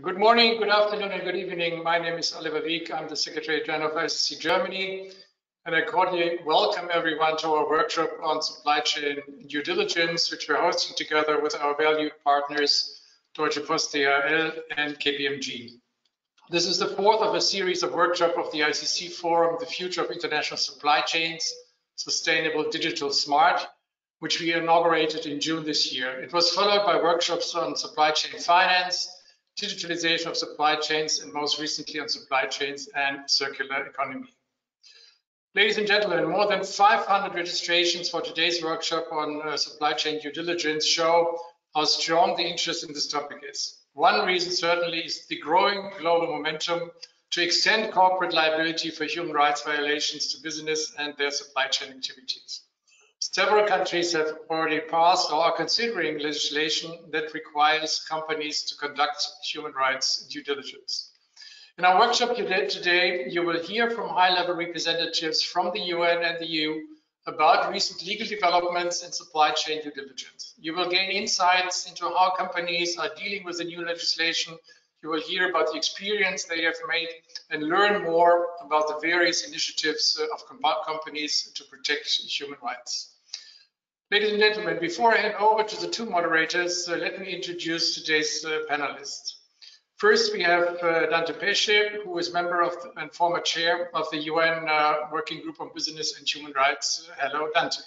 Good morning, good afternoon, and good evening. My name is Oliver Wieck. I'm the Secretary General of ICC Germany, and I cordially welcome everyone to our workshop on supply chain due diligence, which we're hosting together with our valued partners, Deutsche Post DHL and KPMG. This is the fourth of a series of workshops of the ICC Forum, The Future of International Supply Chains, Sustainable, Digital, Smart, which we inaugurated in June this year. It was followed by workshops on supply chain finance, digitalization of supply chains, and most recently on supply chains and circular economy. Ladies and gentlemen, more than 500 registrations for today's workshop on supply chain due diligence show how strong the interest in this topic is. One reason certainly is the growing global momentum to extend corporate liability for human rights violations to business and their supply chain activities. Several countries have already passed or are considering legislation that requires companies to conduct human rights due diligence. In our workshop today, you will hear from high-level representatives from the UN and the EU about recent legal developments in supply chain due diligence. You will gain insights into how companies are dealing with the new legislation. You will hear about the experience they have made and learn more about the various initiatives of companies to protect human rights. Ladies and gentlemen, before I hand over to the two moderators, let me introduce today's panelists. First, we have Dante Pesce, who is member of and former chair of the UN Working Group on Business and Human Rights. Hello, Dante.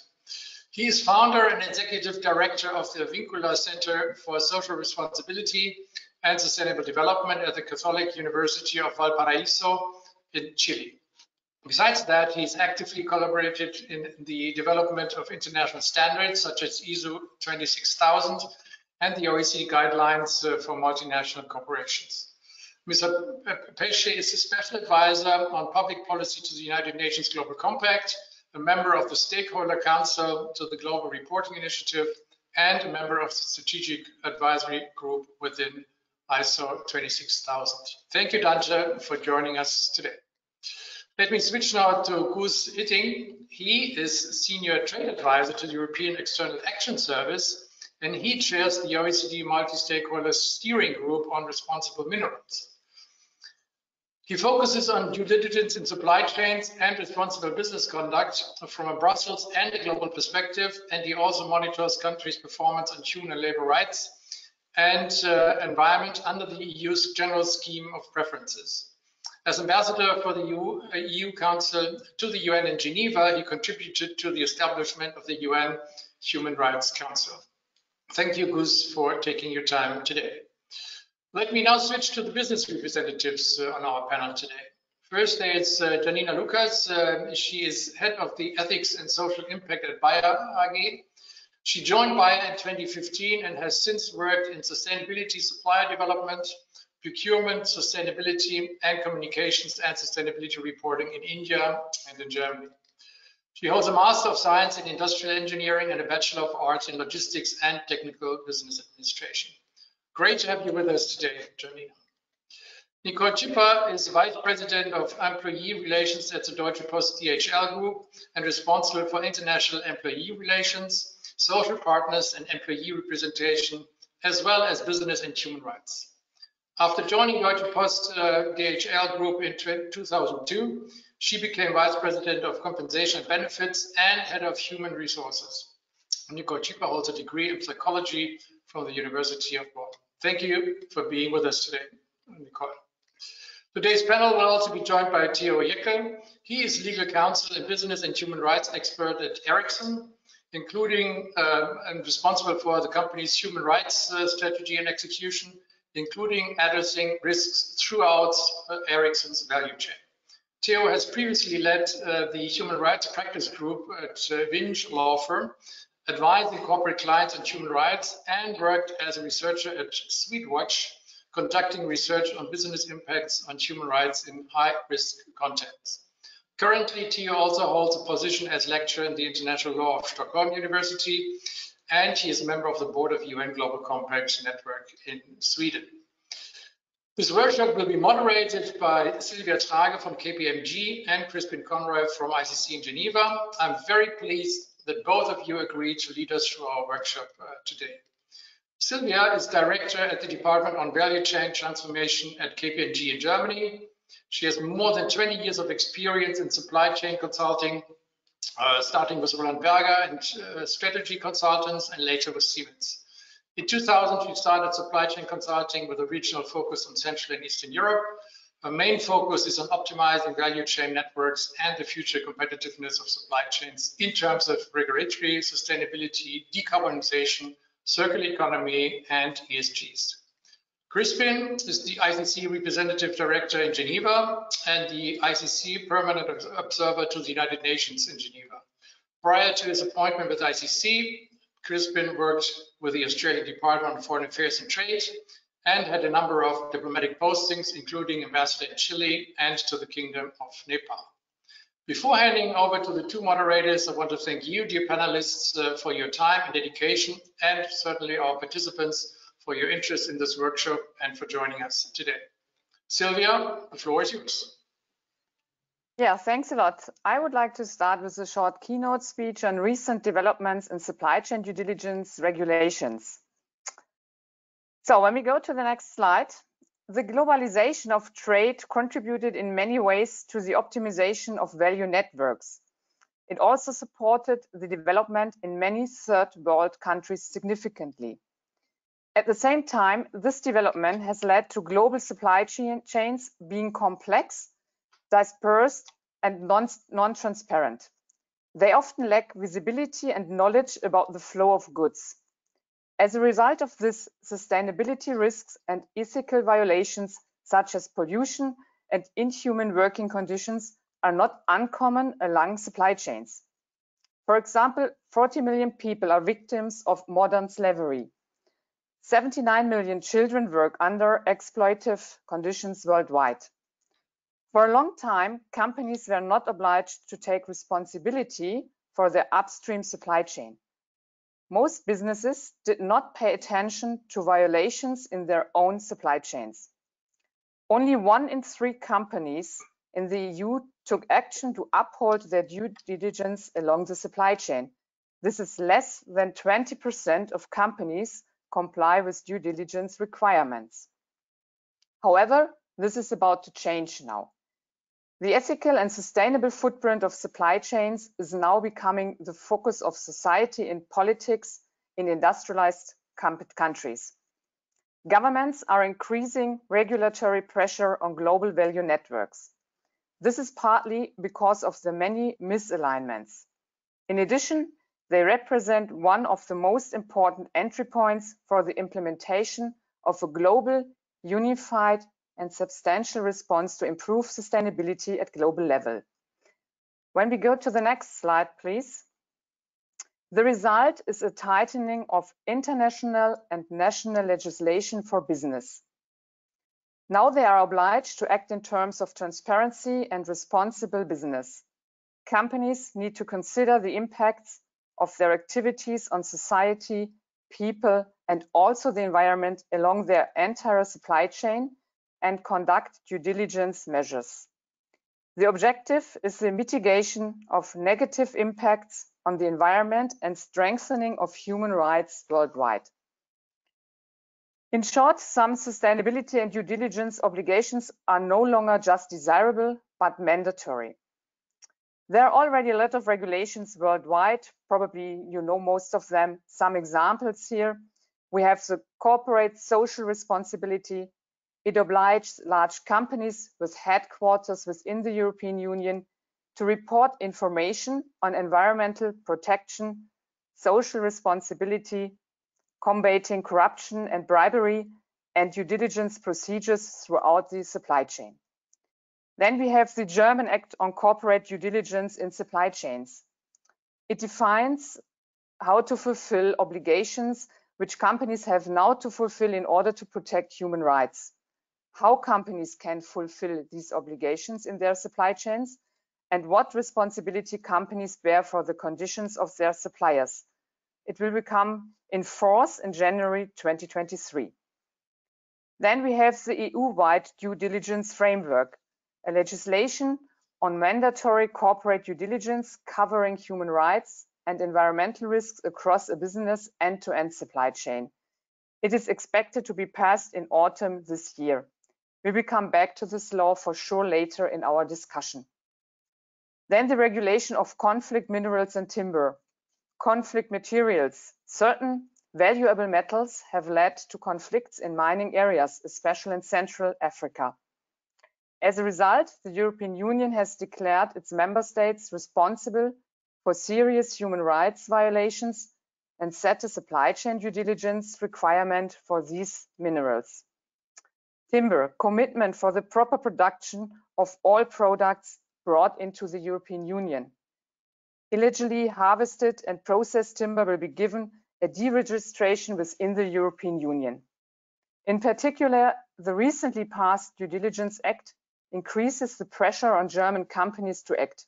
He is founder and executive director of the Vincular Center for Social Responsibility and Sustainable Development at the Catholic University of Valparaíso in Chile. Besides that, he's actively collaborated in the development of international standards such as ISO 26000 and the OECD guidelines for multinational corporations. Mr. Pesce is a special advisor on public policy to the United Nations Global Compact, a member of the Stakeholder Council to the Global Reporting Initiative, and a member of the Strategic Advisory Group within ISO 26000. Thank you, Dante, for joining us today. Let me switch now to Guus Hitting. He is Senior Trade Advisor to the European External Action Service, and he chairs the OECD Multi-Stakeholder Steering Group on Responsible Minerals. He focuses on due diligence in supply chains and responsible business conduct from a Brussels and a global perspective, and he also monitors countries' performance on human and labor rights and environment under the EU's general scheme of preferences. As ambassador for the EU Council to the UN in Geneva, he contributed to the establishment of the UN Human Rights Council. Thank you, Guus, for taking your time today. Let me now switch to the business representatives on our panel today. First, there is Janina Lukas. She is head of the Ethics and Social Impact at Bayer AG. She joined Bayer in 2015 and has since worked in sustainability, supplier development, procurement, sustainability, and communications and sustainability reporting in India and in Germany. She holds a Master of Science in Industrial Engineering and a Bachelor of Arts in Logistics and Technical Business Administration. Great to have you with us today, Janina. Nicole Schippa is Vice President of Employee Relations at the Deutsche Post DHL Group and responsible for international employee relations, social partners and employee representation, as well as business and human rights. After joining Deutsche Post DHL Group in 2002, she became Vice President of Compensation and Benefits and Head of Human Resources. Nicole Schippa holds a degree in psychology from the University of Bonn. Thank you for being with us today, Nicole. Today's panel will also be joined by Theo Jaekel. He is legal counsel and business and human rights expert at Ericsson, including and responsible for the company's human rights strategy and execution, including addressing risks throughout Ericsson's value chain. Theo has previously led the human rights practice group at Vinge Law Firm, advising corporate clients on human rights, and worked as a researcher at Sweetwatch, conducting research on business impacts on human rights in high-risk contexts. Currently, Theo also holds a position as lecturer in the International Law of Stockholm University, and he is a member of the board of UN Global Compact Network in Sweden. This workshop will be moderated by Sylvia Trager from KPMG and Crispin Conroy from ICC in Geneva. I'm very pleased that both of you agreed to lead us through our workshop today. Sylvia is director at the Department on Value Chain Transformation at KPMG in Germany. She has more than 20 years of experience in supply chain consulting, starting with Roland Berger and strategy consultants, and later with Siemens. In 2000, she started supply chain consulting with a regional focus on Central and Eastern Europe. Her main focus is on optimizing value chain networks and the future competitiveness of supply chains in terms of regulatory, sustainability, decarbonization, circular economy, and ESGs. Crispin is the ICC representative director in Geneva and the ICC permanent observer to the United Nations in Geneva. Prior to his appointment with ICC, Crispin worked with the Australian Department of Foreign Affairs and Trade and had a number of diplomatic postings, including ambassador in Chile and to the Kingdom of Nepal. Before handing over to the two moderators, I want to thank you, dear panelists, for your time and dedication, and certainly our participants for your interest in this workshop and for joining us today. Sylvia, the floor is yours. Yeah, thanks a lot. I would like to start with a short keynote speech on recent developments in supply chain due diligence regulations. So when we go to the next slide, the globalization of trade contributed in many ways to the optimization of value networks. It also supported the development in many third world countries significantly. At the same time, this development has led to global supply chains being complex, dispersed, and non-transparent. They often lack visibility and knowledge about the flow of goods. As a result of this, sustainability risks and ethical violations such as pollution and inhuman working conditions are not uncommon along supply chains. For example, 40 million people are victims of modern slavery. 79 million children work under exploitative conditions worldwide. For a long time, companies were not obliged to take responsibility for their upstream supply chain. Most businesses did not pay attention to violations in their own supply chains. Only 1 in 3 companies in the EU took action to uphold their due diligence along the supply chain. This is less than 20% of companies comply with due diligence requirements. However, this is about to change now. The ethical and sustainable footprint of supply chains is now becoming the focus of society and politics in industrialized countries. Governments are increasing regulatory pressure on global value networks. This is partly because of the many misalignments. In addition, they represent one of the most important entry points for the implementation of a global, unified, and substantial response to improve sustainability at global level. When we go to the next slide, please. The result is a tightening of international and national legislation for business. Now they are obliged to act in terms of transparency and responsible business. Companies need to consider the impacts of their activities on society, people, and also the environment along their entire supply chain, and conduct due diligence measures. The objective is the mitigation of negative impacts on the environment and strengthening of human rights worldwide. In short, some sustainability and due diligence obligations are no longer just desirable, but mandatory. There are already a lot of regulations worldwide, probably you know most of them. Some examples here. We have the corporate social responsibility. It obliges large companies with headquarters within the European Union to report information on environmental protection, social responsibility, combating corruption and bribery, and due diligence procedures throughout the supply chain. Then we have the German Act on Corporate Due Diligence in Supply Chains. It defines how to fulfill obligations which companies have now to fulfill in order to protect human rights, how companies can fulfill these obligations in their supply chains, and what responsibility companies bear for the conditions of their suppliers. It will become in force in January 2023. Then we have the EU-wide due diligence framework, a legislation on mandatory corporate due diligence covering human rights and environmental risks across a business end-to-end supply chain. It is expected to be passed in autumn this year. We will come back to this law for sure later in our discussion. Then the regulation of conflict minerals and timber. Conflict materials. Certain valuable metals have led to conflicts in mining areas, especially in Central Africa. As a result, the European Union has declared its member states responsible for serious human rights violations and set a supply chain due diligence requirement for these minerals. Timber, commitment for the proper production of all products brought into the European Union. Illegally harvested and processed timber will be given a deregistration within the European Union. In particular, the recently passed Due Diligence Act increases the pressure on German companies to act.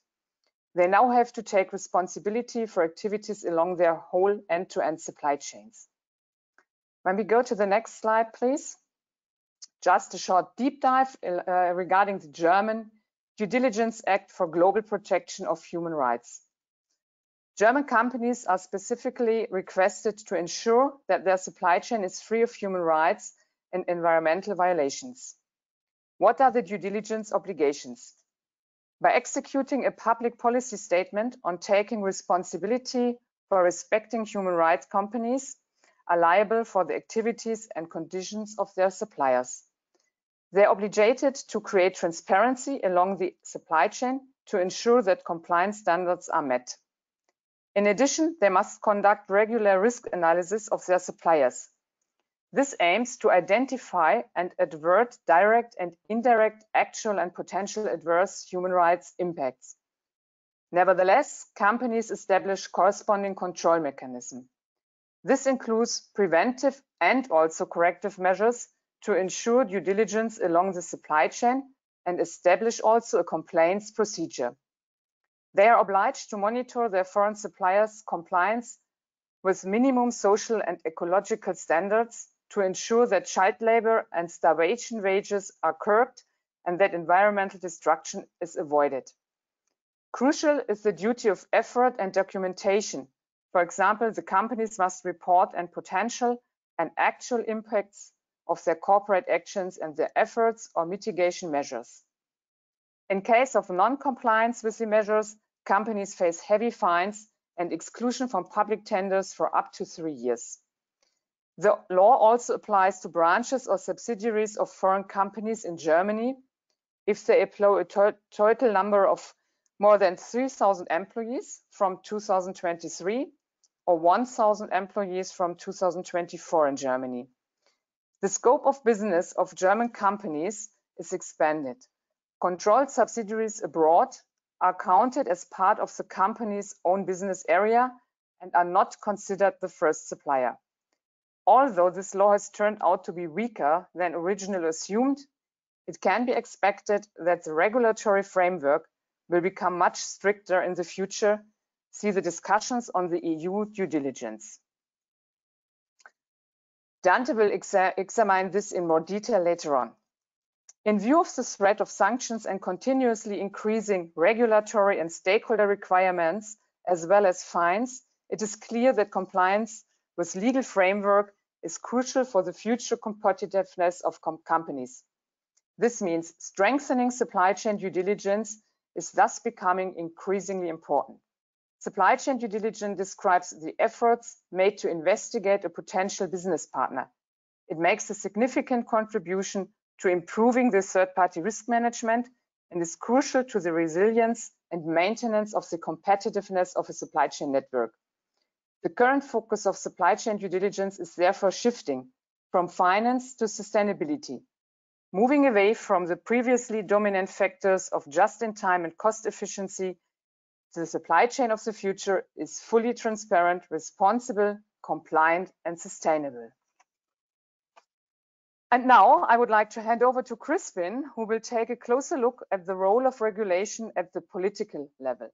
They now have to take responsibility for activities along their whole end-to-end supply chains. When we go to the next slide, please. Just a short deep dive regarding the German Due Diligence Act for Global Protection of Human Rights. German companies are specifically requested to ensure that their supply chain is free of human rights and environmental violations. What are the due diligence obligations? By executing a public policy statement on taking responsibility for respecting human rights, companies are liable for the activities and conditions of their suppliers. They are obligated to create transparency along the supply chain to ensure that compliance standards are met. In addition, they must conduct regular risk analysis of their suppliers. This aims to identify and avert direct and indirect actual and potential adverse human rights impacts. Nevertheless, companies establish corresponding control mechanisms. This includes preventive and also corrective measures to ensure due diligence along the supply chain and establish also a complaints procedure. They are obliged to monitor their foreign suppliers' compliance with minimum social and ecological standards to ensure that child labor and starvation wages are curbed and that environmental destruction is avoided. Crucial is the duty of effort and documentation. For example, the companies must report on potential and actual impacts of their corporate actions and their efforts or mitigation measures. In case of non-compliance with the measures, companies face heavy fines and exclusion from public tenders for up to 3 years. The law also applies to branches or subsidiaries of foreign companies in Germany if they employ a total number of more than 3,000 employees from 2023 or 1,000 employees from 2024 in Germany. The scope of business of German companies is expanded. Controlled subsidiaries abroad are counted as part of the company's own business area and are not considered the first supplier. Although this law has turned out to be weaker than originally assumed, it can be expected that the regulatory framework will become much stricter in the future. See the discussions on the EU due diligence. Dante will examine this in more detail later on. In view of the threat of sanctions and continuously increasing regulatory and stakeholder requirements, as well as fines, it is clear that compliance with legal framework is crucial for the future competitiveness of companies. This means strengthening supply chain due diligence is thus becoming increasingly important. Supply chain due diligence describes the efforts made to investigate a potential business partner. It makes a significant contribution to improving the third-party risk management and is crucial to the resilience and maintenance of the competitiveness of a supply chain network. The current focus of supply chain due diligence is therefore shifting from finance to sustainability, moving away from the previously dominant factors of just-in-time and cost efficiency. The supply chain of the future is fully transparent, responsible, compliant, and sustainable. And now I would like to hand over to Crispin, who will take a closer look at the role of regulation at the political level.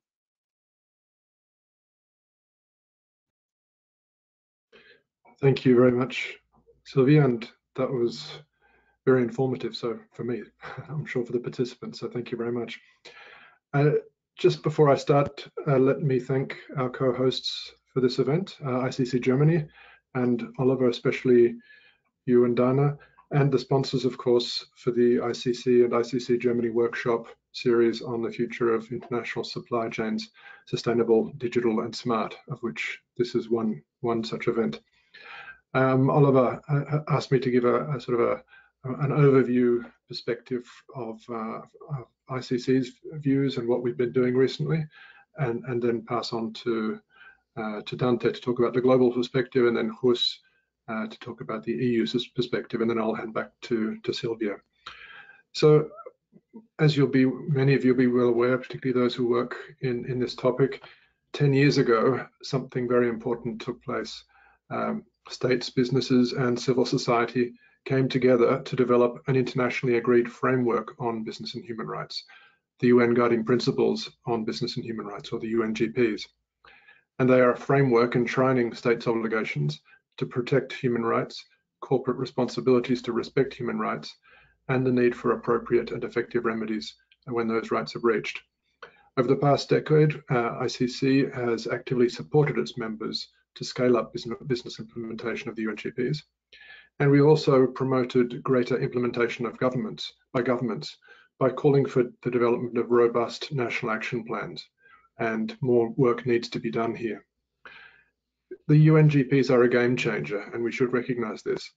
Thank you very much, Sylvia, and that was very informative. So for me, I'm sure for the participants, so thank you very much. Just before I start, let me thank our co-hosts for this event, ICC Germany and Oliver especially you and Dana, and the sponsors, of course, for the ICC and ICC Germany workshop series on the future of international supply chains, sustainable, digital and smart, of which this is one such event. Oliver asked me to give a sort of an overview perspective of ICC's views and what we've been doing recently, and then pass on to Dante to talk about the global perspective, and then Guus to talk about the EU's perspective, and then I'll hand back to Sylvia. So, as many of you will be well aware, particularly those who work in this topic, 10 years ago, something very important took place. States, businesses, and civil society came together to develop an internationally agreed framework on business and human rights, the UN Guiding Principles on Business and Human Rights, or the UNGPs. And they are a framework enshrining states' obligations to protect human rights, corporate responsibilities to respect human rights, and the need for appropriate and effective remedies when those rights are breached. Over the past decade, ICC has actively supported its members to scale up business implementation of the UNGPs. And we also promoted greater implementation of governments by calling for the development of robust national action plans, and more work needs to be done here. The UNGPs are a game changer, and we should recognize this.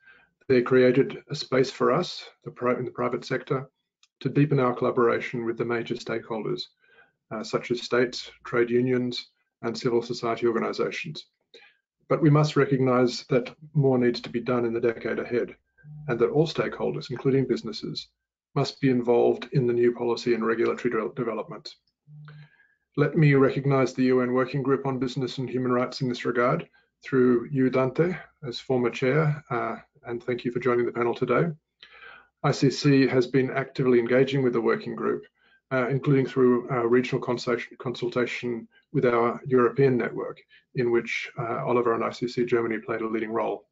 They created a space for us, in the private sector, to deepen our collaboration with the major stakeholders, such as states, trade unions, and civil society organizations. But we must recognize that more needs to be done in the decade ahead, and that all stakeholders, including businesses, must be involved in the new policy and regulatory development. Let me recognize the UN Working Group on Business and Human Rights in this regard, through you, Dante, as former chair, and thank you for joining the panel today. ICC has been actively engaging with the working group, including through regional consultation with our European network, in which Oliver and ICC Germany played a leading role.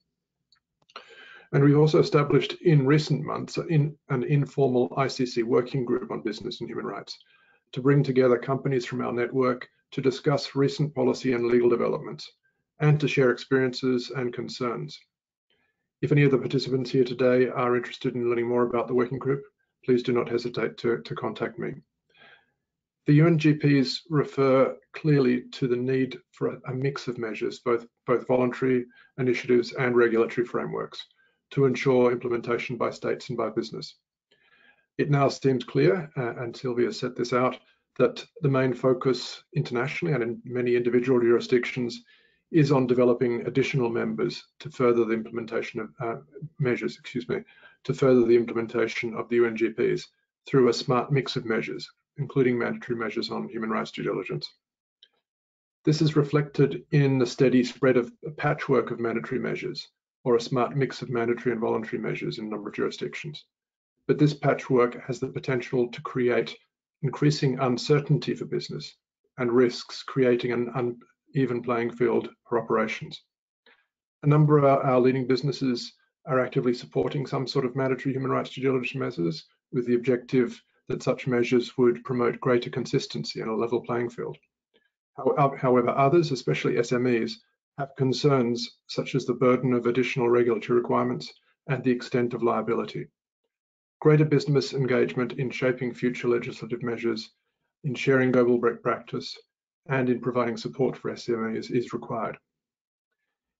And we've also established in recent months an informal ICC working group on business and human rights to bring together companies from our network to discuss recent policy and legal developments, and to share experiences and concerns. If any of the participants here today are interested in learning more about the working group, please do not hesitate to contact me. The UNGPs refer clearly to the need for a mix of measures, both voluntary initiatives and regulatory frameworks, to ensure implementation by states and by business. It now seems clear, and Sylvia set this out, that the main focus internationally and in many individual jurisdictions is on developing additional members to further the implementation of measures of the UNGPs through a smart mix of measures, including mandatory measures on human rights due diligence. This is reflected in the steady spread of a patchwork of mandatory measures, or a smart mix of mandatory and voluntary measures in a number of jurisdictions. But this patchwork has the potential to create increasing uncertainty for business and risks creating an even playing field for operations. A number of our leading businesses are actively supporting some sort of mandatory human rights due diligence measures, with the objective that such measures would promote greater consistency and a level playing field. However, others, especially SMEs, have concerns such as the burden of additional regulatory requirements and the extent of liability. Greater business engagement in shaping future legislative measures, in sharing global best practice, and in providing support for SMEs is required.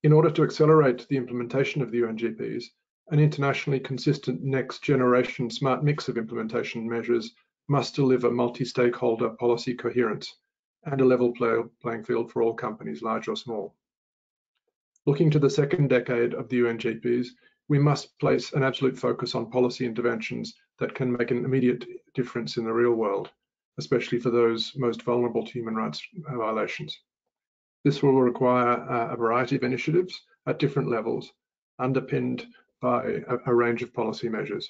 In order to accelerate the implementation of the UNGPs, an internationally consistent next generation smart mix of implementation measures must deliver multi-stakeholder policy coherence and a level playing field for all companies, large or small. Looking to the second decade of the UNGPs, we must place an absolute focus on policy interventions that can make an immediate difference in the real world, especially for those most vulnerable to human rights violations. This will require a variety of initiatives at different levels, underpinned by a range of policy measures.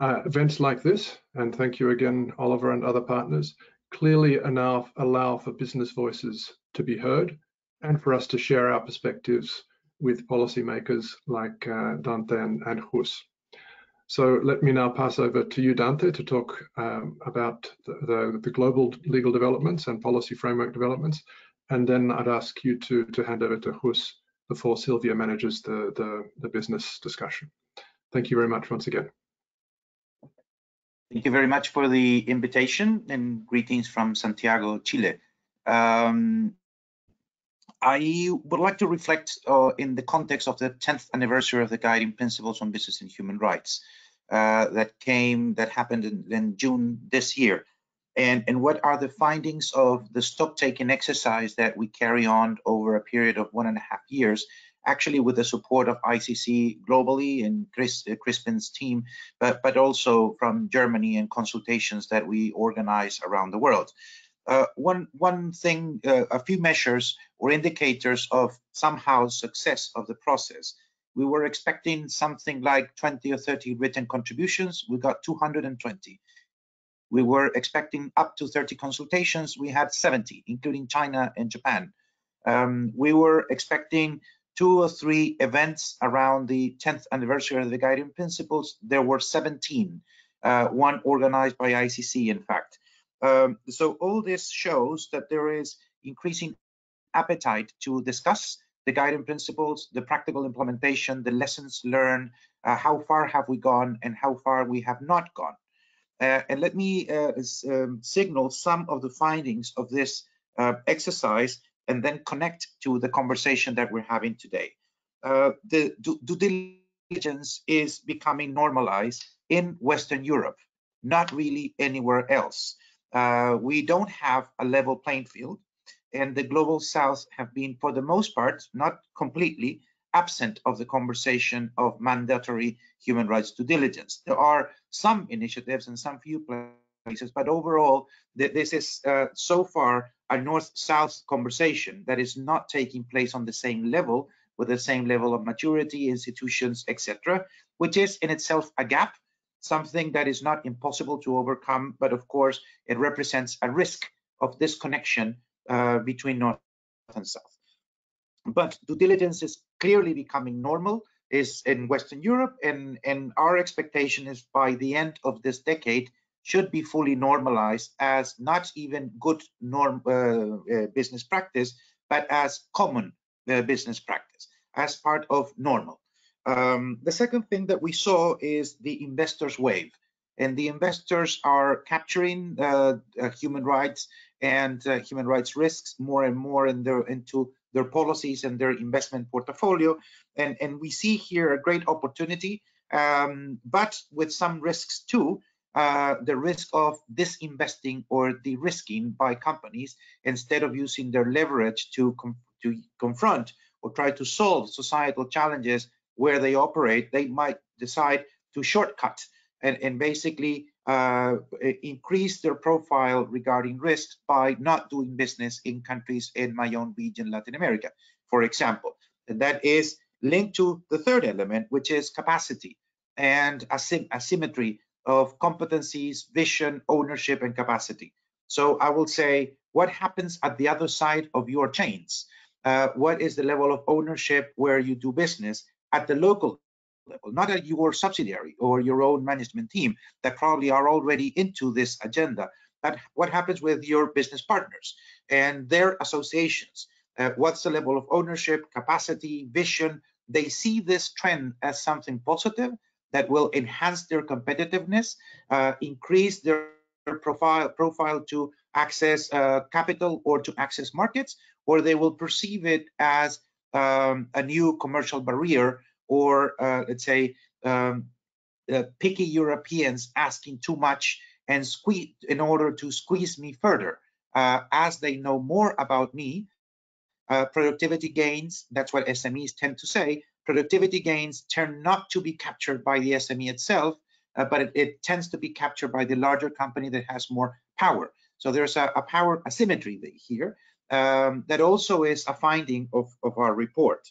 Events like this, and thank you again, Oliver and other partners, clearly allow for business voices to be heard and for us to share our perspectives with policymakers like Dante and Guus. So let me now pass over to you, Dante, to talk about the global legal developments and policy framework developments. And then I'd ask you to hand over to Guus before Sylvia manages the business discussion. Thank you very much once again. Thank you very much for the invitation and greetings from Santiago, Chile. I would like to reflect in the context of the 10th anniversary of the Guiding Principles on Business and Human Rights that happened in June this year, and what are the findings of the stock-taking exercise that we carry on over a period of 1.5 years, actually with the support of ICC globally and Crispin's team, but also from Germany and consultations that we organize around the world. One thing, a few measures or indicators of somehow success of the process. We were expecting something like 20 or 30 written contributions. We got 220. We were expecting up to 30 consultations. We had 70, including China and Japan. We were expecting 2 or 3 events around the 10th anniversary of the Guiding Principles. There were 17, one organized by ICC, in fact. So all this shows that there is increasing appetite to discuss the Guiding Principles, the practical implementation, the lessons learned, how far have we gone and how far we have not gone. And let me signal some of the findings of this exercise and then connect to the conversation that we're having today. The due diligence is becoming normalized in Western Europe, not really anywhere else. We don't have a level playing field, and the Global South have been, for the most part, not completely, absent of the conversation of mandatory human rights due diligence. There are some initiatives and some few places, but overall, this is so far a North-South conversation that is not taking place on the same level, with the same level of maturity, institutions, etc., which is in itself a gap, something that is not impossible to overcome, but of course, it represents a risk of disconnection between North and South. But due diligence is clearly becoming normal, is in Western Europe, and our expectation is by the end of this decade should be fully normalized as not even good norm business practice, but as common business practice, as part of normal. The second thing that we saw is the investors' wave, and the investors are capturing human rights and human rights risks more and more in into their policies and their investment portfolio, and we see here a great opportunity, but with some risks too. The risk of disinvesting or de-risking by companies instead of using their leverage to confront or try to solve societal challenges where they operate, they might decide to shortcut and basically increase their profile regarding risks by not doing business in countries in my own region, Latin America, for example. And that is linked to the third element, which is capacity and asymmetry of competencies, vision, ownership, and capacity. So I will say, what happens at the other side of your chains? What is the level of ownership where you do business at the local level, not at your subsidiary or your own management team that probably are already into this agenda, but what happens with your business partners and their associations? What's the level of ownership, capacity, vision? They see this trend as something positive that will enhance their competitiveness, increase their profile to access capital or to access markets, or they will perceive it as a new commercial barrier, or let's say picky Europeans asking too much and in order to squeeze me further. As they know more about me, productivity gains, that's what SMEs tend to say, productivity gains tend not to be captured by the SME itself, but it tends to be captured by the larger company that has more power. So there's a power asymmetry here. That also is a finding of our report.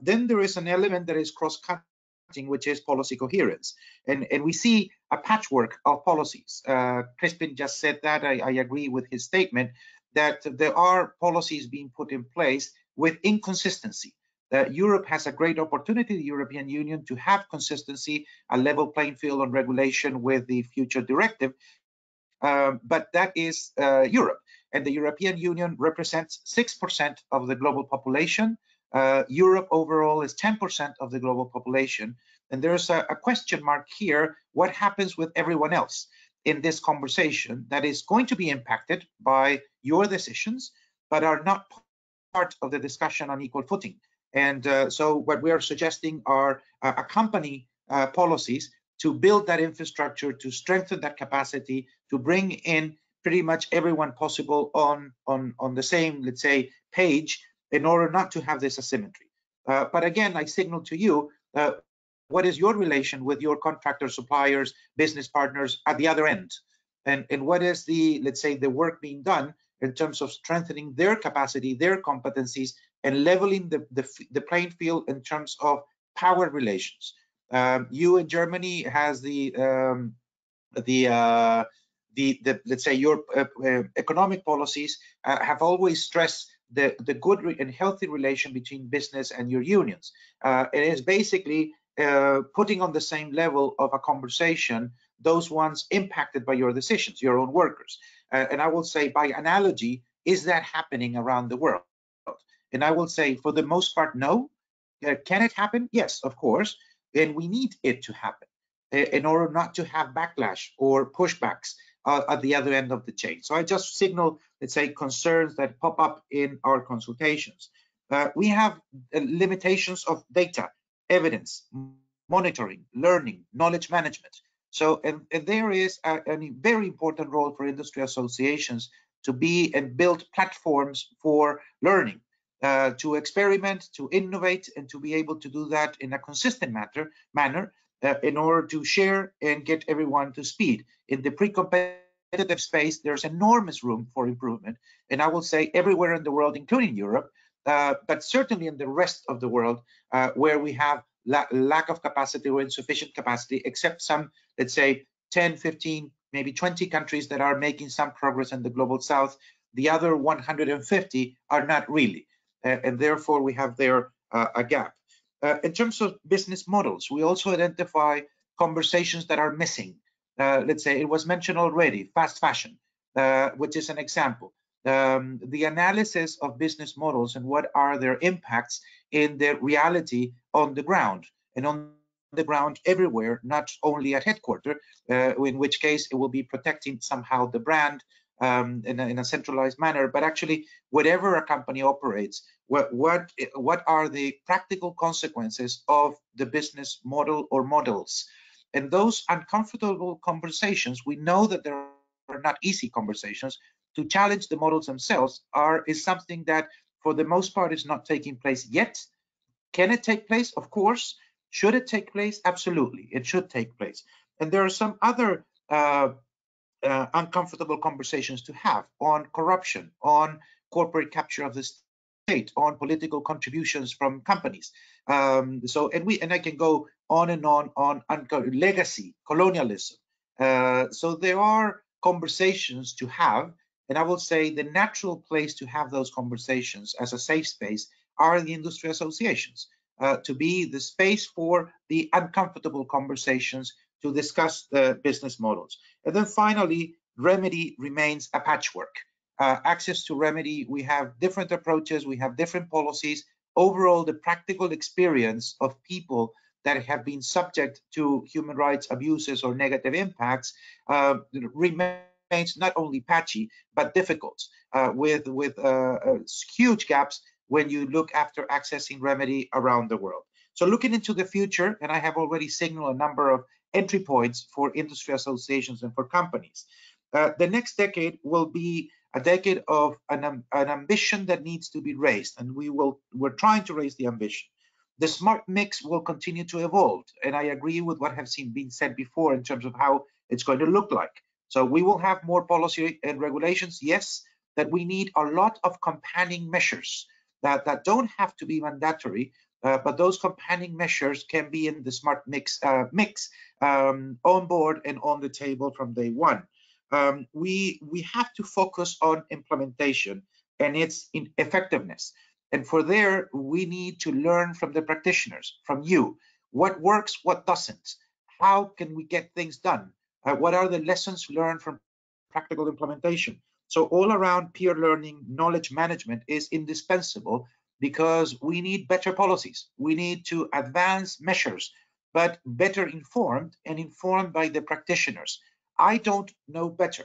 Then there is an element that is cross-cutting, which is policy coherence. And we see a patchwork of policies. Crispin just said that, I agree with his statement, that there are policies being put in place with inconsistency. Europe has a great opportunity, the European Union, to have consistency, a level playing field on regulation with the future directive, but that is Europe. And the European Union represents 6% of the global population. Europe overall is 10% of the global population. And there's a question mark here, what happens with everyone else in this conversation that is going to be impacted by your decisions, but are not part of the discussion on equal footing. And so what we are suggesting are accompanying policies to build that infrastructure, to strengthen that capacity, to bring in pretty much everyone possible on the same, let's say, page, in order not to have this asymmetry. But again, I signal to you, what is your relation with your contractors, suppliers, business partners at the other end? And what is the, let's say, the work being done in terms of strengthening their capacity, their competencies, and leveling the playing field in terms of power relations? You in Germany has the let's say your economic policies have always stressed the good and healthy relation between business and your unions. It is basically putting on the same level of a conversation those ones impacted by your decisions, your own workers. And I will say, by analogy, is that happening around the world? And I will say, for the most part, no. Can it happen? Yes, of course. And we need it to happen in order not to have backlash or pushbacks at the other end of the chain. So I just signal, let's say, concerns that pop up in our consultations. We have limitations of data, evidence, monitoring, learning, knowledge management. So, and there is a very important role for industry associations to be and build platforms for learning, to experiment, to innovate, and to be able to do that in a consistent manner in order to share and get everyone to speed. In the pre-competitive space, there's enormous room for improvement. And I will say everywhere in the world, including Europe, but certainly in the rest of the world, where we have lack of capacity or insufficient capacity, except some, let's say, 10, 15, maybe 20 countries that are making some progress in the global south. The other 150 are not really. And therefore we have there a gap. In terms of business models, we also identify conversations that are missing. Let's say it was mentioned already, fast fashion, which is an example. The analysis of business models and what are their impacts in the reality on the ground, and on the ground everywhere, not only at headquarters, in which case it will be protecting somehow the brand, in a centralized manner, but actually whatever a company operates, what are the practical consequences of the business model or models? And those uncomfortable conversations, we know that there are not easy conversations, to challenge the models themselves is something that for the most part is not taking place yet. Can it take place? Of course. Should it take place? Absolutely, it should take place. And there are some other uncomfortable conversations to have on corruption, on corporate capture of the state, on political contributions from companies. I can go on legacy, colonialism. So there are conversations to have, and I will say the natural place to have those conversations as a safe space are the industry associations, to be the space for the uncomfortable conversations to discuss the business models. And then finally, remedy remains a patchwork. Access to remedy, we have different approaches, we have different policies. Overall, the practical experience of people that have been subject to human rights abuses or negative impacts remains not only patchy, but difficult, with huge gaps when you look after accessing remedy around the world. So looking into the future, and I have already signaled a number of entry points for industry associations and for companies. The next decade will be a decade of an ambition that needs to be raised, and we're trying to raise the ambition. The smart mix will continue to evolve, and I agree with what has been said before in terms of how it's going to look like. So we will have more policy and regulations, yes, that we need a lot of companion measures that don't have to be mandatory, but those companion measures can be in the smart mix, on board and on the table from day one. We have to focus on implementation and its effectiveness. And for there, we need to learn from the practitioners, from you. What works, what doesn't? How can we get things done? What are the lessons learned from practical implementation? So all around peer learning, knowledge management is indispensable because we need better policies. We need to advance measures, but better informed and informed by the practitioners. I don't know better.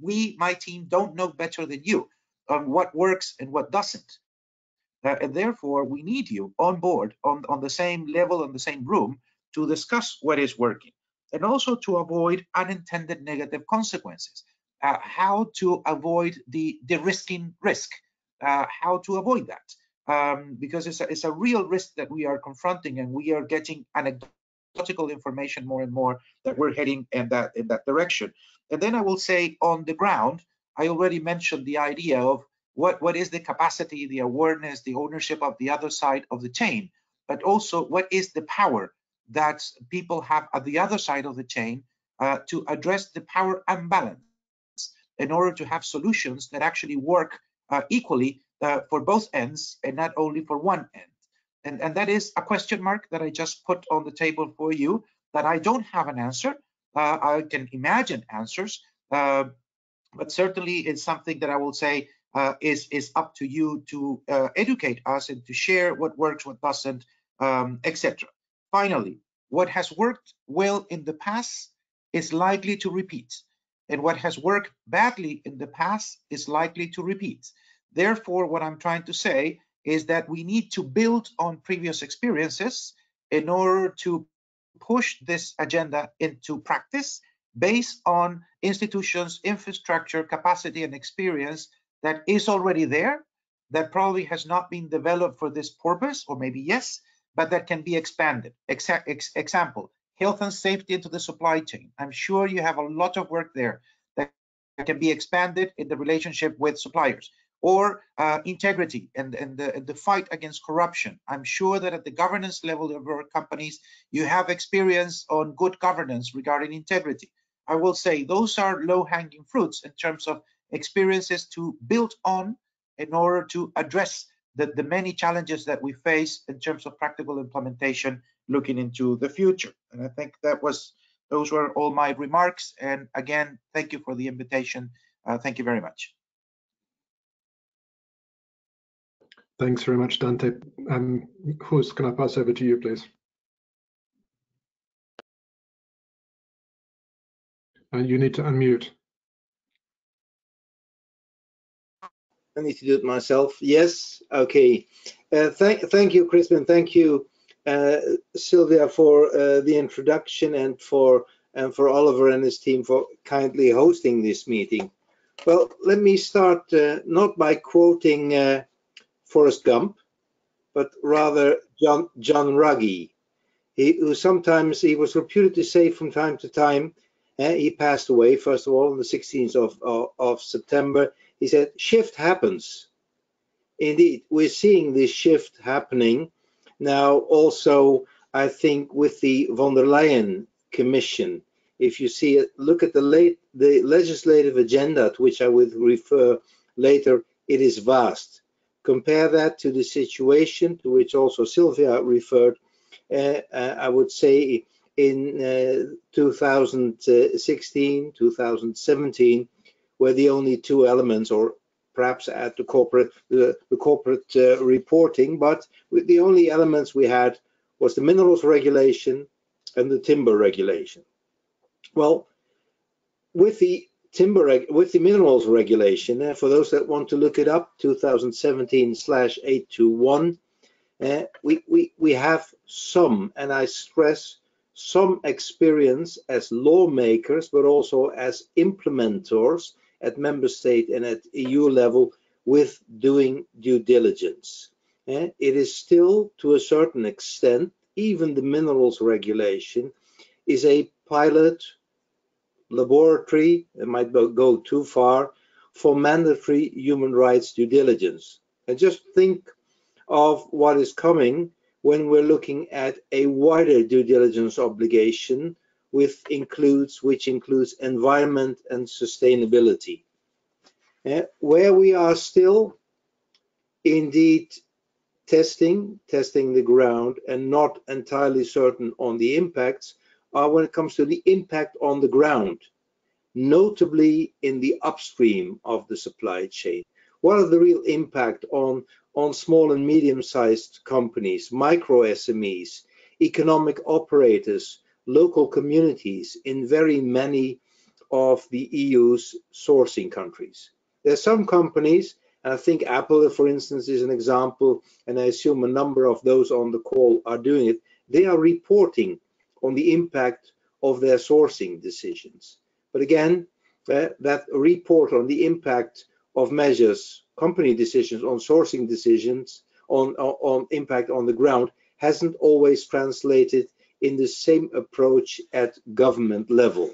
We, my team, don't know better than you on what works and what doesn't. And therefore, we need you on board, on the same level, on the same room, to discuss what is working, and also to avoid unintended negative consequences. How to avoid the de-risking risk, how to avoid that, because it's a real risk that we are confronting, and we are getting anecdotal information more and more that we're heading in that direction. And then I will say on the ground, I already mentioned the idea of what is the capacity, the awareness, the ownership of the other side of the chain, but also what is the power that people have at the other side of the chain to address the power imbalance in order to have solutions that actually work equally for both ends and not only for one end. And that is a question mark that I just put on the table for you, that I don't have an answer. I can imagine answers, but certainly it's something that I will say is up to you to educate us and to share what works, what doesn't, etc. Finally, what has worked well in the past is likely to repeat, and what has worked badly in the past is likely to repeat. Therefore, what I'm trying to say is that we need to build on previous experiences in order to push this agenda into practice based on institutions, infrastructure, capacity, and experience that is already there, that probably has not been developed for this purpose, or maybe yes, but that can be expanded. Example, health and safety into the supply chain. I'm sure you have a lot of work there that can be expanded in the relationship with suppliers. Or integrity and the fight against corruption. I'm sure that at the governance level of your companies, you have experience on good governance regarding integrity. I will say those are low-hanging fruits in terms of experiences to build on in order to address the many challenges that we face in terms of practical implementation looking into the future. And I think those were all my remarks. And again, thank you for the invitation. Thank you very much. Thanks very much, Dante. Guus, can I pass over to you, please? And you need to unmute. I need to do it myself. Yes. Okay. Thank you, Crispin. Thank you, Sylvia, for the introduction, and for Oliver and his team for kindly hosting this meeting. Well, let me start not by quoting Forrest Gump, but rather John Ruggie, who was reputed to say from time to time. He passed away, first of all, on the 16th of September. He said, "Shift happens." Indeed, we're seeing this shift happening now also, I think, with the von der Leyen Commission. If you see it, look at the legislative agenda, to which I would refer later, it is vast. Compare that to the situation to which also Sylvia referred, I would say, in 2016, 2017, where the only two elements, or perhaps at the corporate reporting, but the only elements we had was the minerals regulation and the timber regulation. Well, with the minerals regulation, for those that want to look it up, 2017/821, we have some, and I stress some, experience as lawmakers, but also as implementers at member state and at EU level with doing due diligence. It is still, to a certain extent, even the minerals regulation is a pilot laboratory, it might go too far, for mandatory human rights due diligence. And just think of what is coming when we're looking at a wider due diligence obligation, which includes environment and sustainability. Where we are still indeed testing the ground and not entirely certain on the impacts are when it comes to the impact on the ground, notably in the upstream of the supply chain, what are the real impact on small and medium-sized companies, micro SMEs, economic operators, local communities in very many of the EU's sourcing countries. There are some companies, and I think Apple, for instance, is an example, and I assume a number of those on the call are doing it. They are reporting on the impact of their sourcing decisions. But again, that report on the impact of measures, company decisions on sourcing decisions, on impact on the ground, hasn't always translated in the same approach at government level.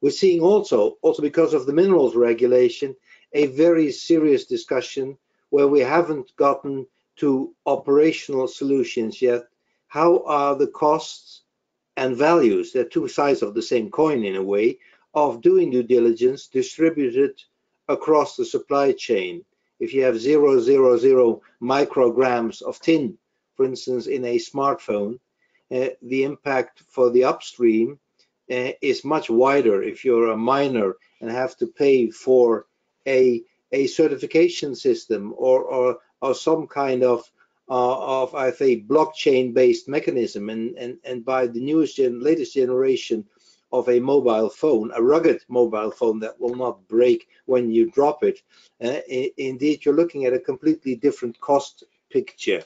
We're seeing also because of the minerals regulation, a very serious discussion where we haven't gotten to operational solutions yet. How are the costs and values, they're two sides of the same coin in a way, of doing due diligence distributed across the supply chain? If you have 0.00 micrograms of tin, for instance, in a smartphone, the impact for the upstream is much wider if you're a miner and have to pay for a certification system or some kind of I think blockchain-based mechanism, and by the latest generation of a mobile phone, a rugged mobile phone that will not break when you drop it. Indeed, you're looking at a completely different cost picture.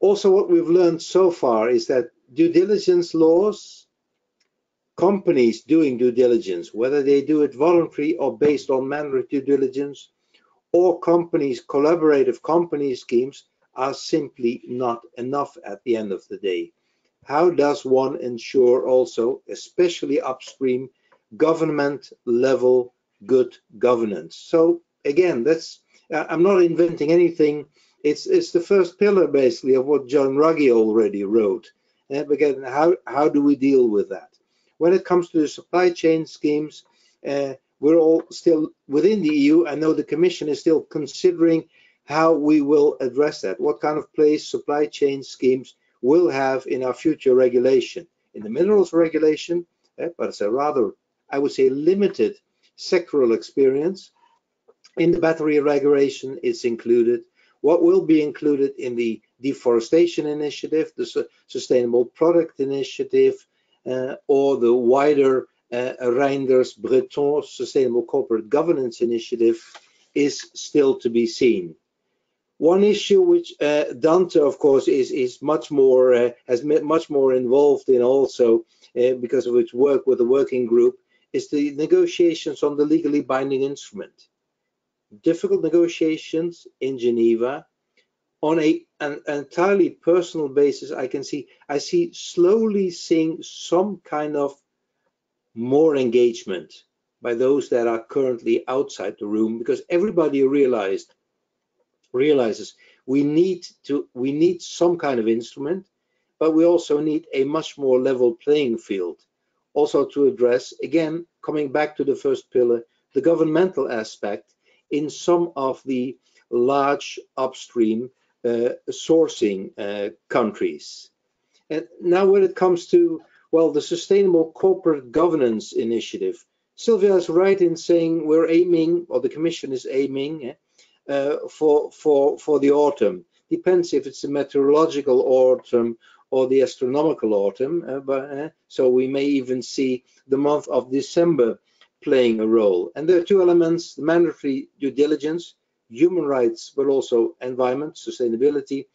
Also, what we've learned so far is that due diligence laws, companies doing due diligence, whether they do it voluntary or based on mandatory due diligence, or companies, collaborative company schemes, are simply not enough at the end of the day. How does one ensure also, especially upstream, government level good governance? So again, I'm not inventing anything. It's the first pillar basically of what John Ruggie already wrote. And again, how do we deal with that? When it comes to the supply chain schemes, we're all still within the EU. I know the Commission is still considering how we will address that. What kind of place supply chain schemes will have in our future regulation, in the minerals regulation, but it's a rather, I would say, limited sectoral experience. In the battery regulation, it's included. What will be included in the deforestation initiative, the sustainable product initiative, or the wider Reinders-Breton sustainable corporate governance initiative is still to be seen. One issue which Dante, of course, is much more much more involved in also because of its work with the working group, is the negotiations on the legally binding instrument. Difficult negotiations in Geneva on an entirely personal basis. I see slowly seeing some kind of more engagement by those that are currently outside the room, because everybody realizes we need some kind of instrument, but we also need a much more level playing field, also to address, again, coming back to the first pillar, the governmental aspect in some of the large upstream sourcing countries. And now when it comes to, well, the Sustainable Corporate Governance Initiative, Sylvia is right in saying we're aiming, or the Commission is aiming, for the autumn. Depends if it's a meteorological autumn or the astronomical autumn, so we may even see the month of December playing a role. And there are two elements: mandatory due diligence, human rights, but also environment, sustainability,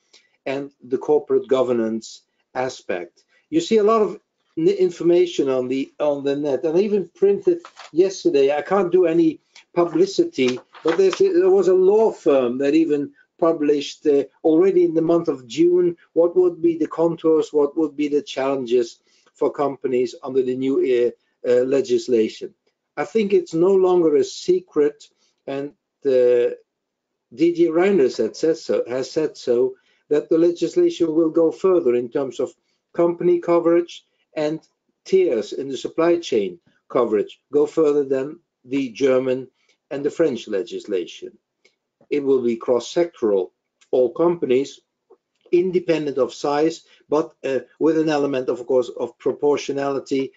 and the corporate governance aspect. You see a lot of information on the net, and I even printed yesterday. I can't do any publicity, but there was a law firm that even published already in the month of June what would be the contours, what would be the challenges for companies under the new legislation. I think it's no longer a secret, and DG Reinders has said so, that the legislation will go further in terms of company coverage and tiers in the supply chain coverage, go further than the German and the French legislation. It will be cross-sectoral, all companies, independent of size, but with an element, of course, of proportionality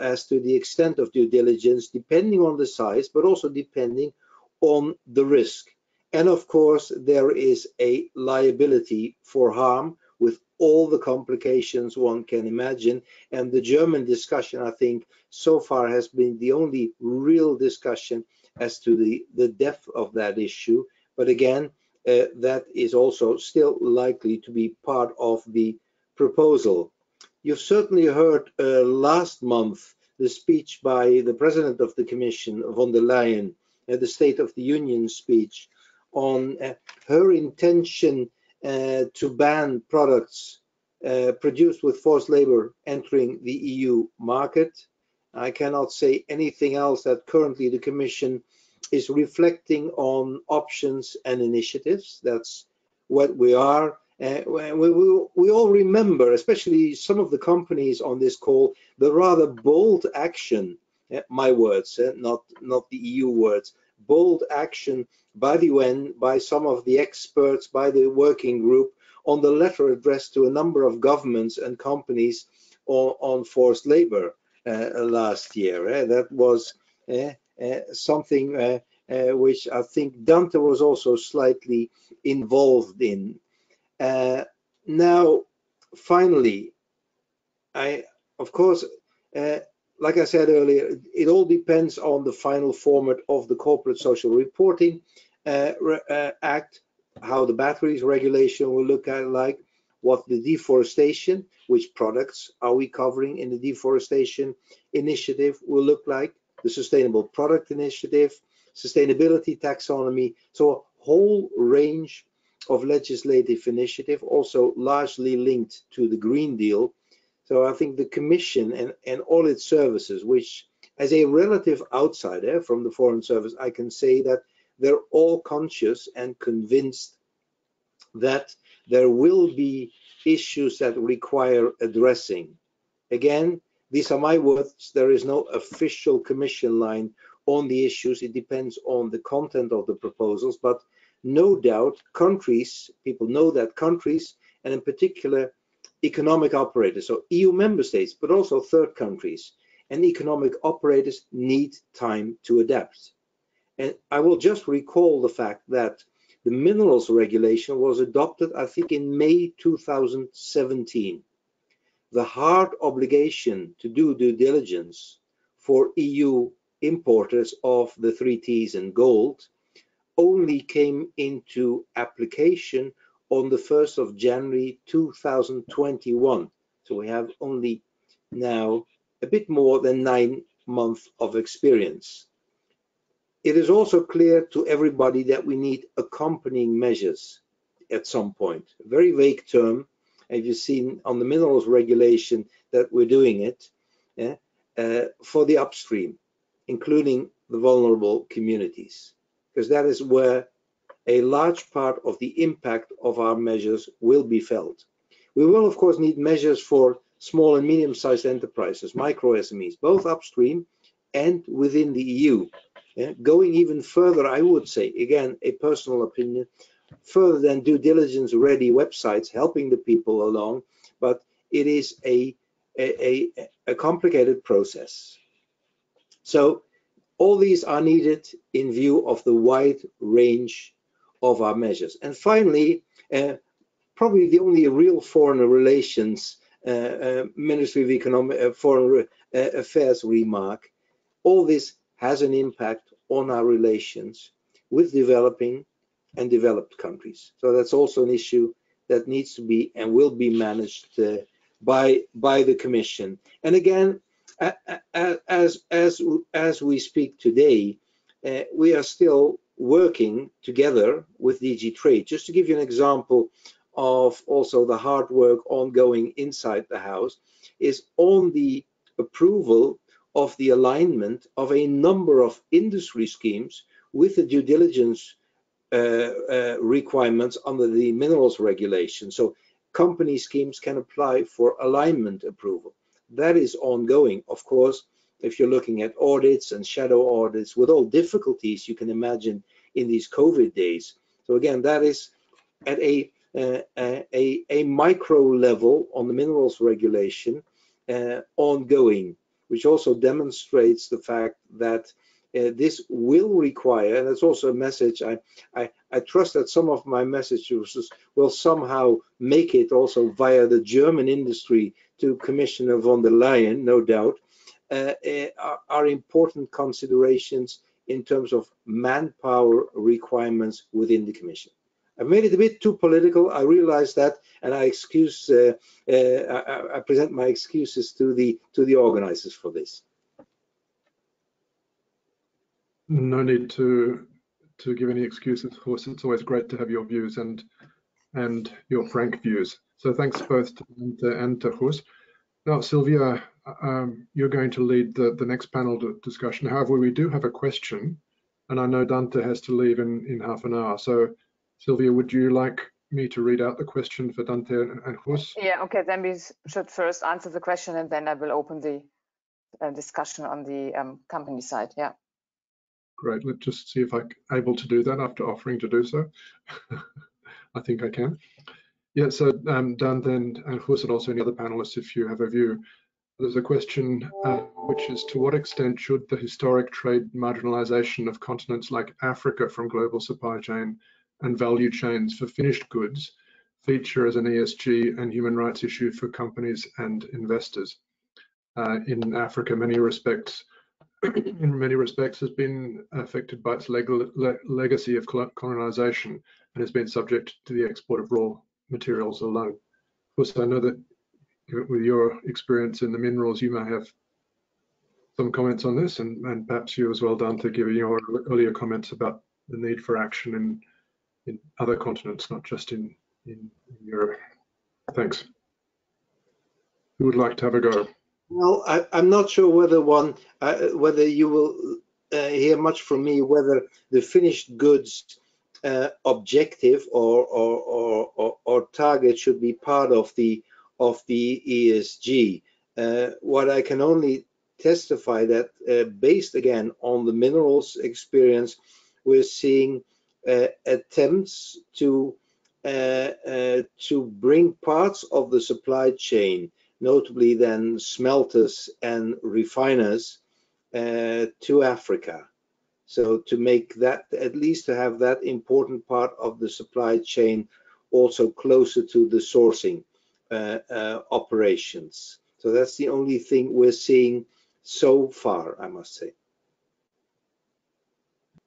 as to the extent of due diligence, depending on the size, but also depending on the risk. And of course, there is a liability for harm with all the complications one can imagine. And the German discussion, I think, so far has been the only real discussion as to the depth of that issue. But again, that is also still likely to be part of the proposal. You've certainly heard last month the speech by the President of the Commission, von der Leyen, at the State of the Union speech on her intention to ban products produced with forced labor entering the EU market. I cannot say anything else that currently the Commission is reflecting on options and initiatives. That's what we are. We all remember, especially some of the companies on this call, the rather bold action, my words, not the EU words, bold action by the UN, by some of the experts, by the working group, on the letter addressed to a number of governments and companies on forced labor last year. That was something which I think Dante was also slightly involved in. Now, finally, like I said earlier, it all depends on the final format of the Corporate Social Reporting Act, how the batteries regulation will look like, what the deforestation, which products are we covering in the deforestation initiative will look like, the Sustainable Product Initiative, sustainability taxonomy, so a whole range of legislative initiative, also largely linked to the Green Deal. So I think the Commission and all its services, which as a relative outsider from the Foreign Service, I can say that they're all conscious and convinced that there will be issues that require addressing. Again, these are my words. There is no official Commission line on the issues. It depends on the content of the proposals, but no doubt countries, people know that countries, and in particular economic operators, so EU member states, but also third countries and economic operators need time to adapt. And I will just recall the fact that the minerals regulation was adopted, I think, in May 2017. The hard obligation to do due diligence for EU importers of the 3Ts and gold only came into application on the 1st of January 2021. So we have only now a bit more than 9 months of experience. It is also clear to everybody that we need accompanying measures at some point. A very vague term, as you've seen on the minerals regulation that we're doing it, for the upstream, including the vulnerable communities, because that is where a large part of the impact of our measures will be felt. We will, of course, need measures for small and medium-sized enterprises, micro SMEs, both upstream and within the EU. Going even further, I would say, again, a personal opinion, further than due diligence-ready websites helping the people along, but it is a complicated process. So all these are needed in view of the wide range of our measures. And finally, probably the only real foreign relations Ministry of Economic Foreign Affairs remark, all this has an impact on our relations with developing and developed countries. So that's also an issue that needs to be and will be managed by the Commission. And again, as we speak today, we are still working together with DG Trade. Just to give you an example of also the hard work ongoing inside the house is on the approval of the alignment of a number of industry schemes with the due diligence requirements under the minerals regulation. So company schemes can apply for alignment approval. That is ongoing. Of course, if you're looking at audits and shadow audits with all difficulties you can imagine in these COVID days. So again, that is at a micro level on the minerals regulation ongoing, which also demonstrates the fact that this will require, and that's also a message, I trust that some of my messages will somehow make it also via the German industry to Commissioner von der Leyen, no doubt, are important considerations in terms of manpower requirements within the Commission. I've made it a bit too political, I realize that, and I excuse, I present my excuses to the organizers for this. No need to give any excuses, of course. It's always great to have your views and your frank views. So thanks both to Dante and to Guus. Now, Sylvia, you're going to lead the next panel discussion. However, we do have a question, and I know Dante has to leave in half an hour. So, Sylvia, would you like me to read out the question for Dante and Guus? Yeah, okay, then we should first answer the question, and then I will open the discussion on the company side, yeah. Great, let's just see if I'm able to do that after offering to do so. I think I can. Yeah, so Dante and Guus, and also any other panelists, if you have a view. There's a question which is, to what extent should the historic trade marginalization of continents like Africa from global supply chain and value chains for finished goods feature as an ESG and human rights issue for companies and investors? In Africa, in many respects has been affected by its legacy of colonization and has been subject to the export of raw materials alone. Of course, I know that with your experience in the minerals, you may have some comments on this, and perhaps you as well, Dante, giving your earlier comments about the need for action in other continents, not just in Europe. Thanks. Who would like to have a go? Well, I'm not sure whether whether you will hear much from me, whether the finished goods objective or target should be part of the ESG. What I can only testify that based again on the minerals experience, we're seeing attempts to bring parts of the supply chain, notably then smelters and refiners, to Africa. So to make that, at least to have that important part of the supply chain also closer to the sourcing operations. So that's the only thing we're seeing so far, I must say.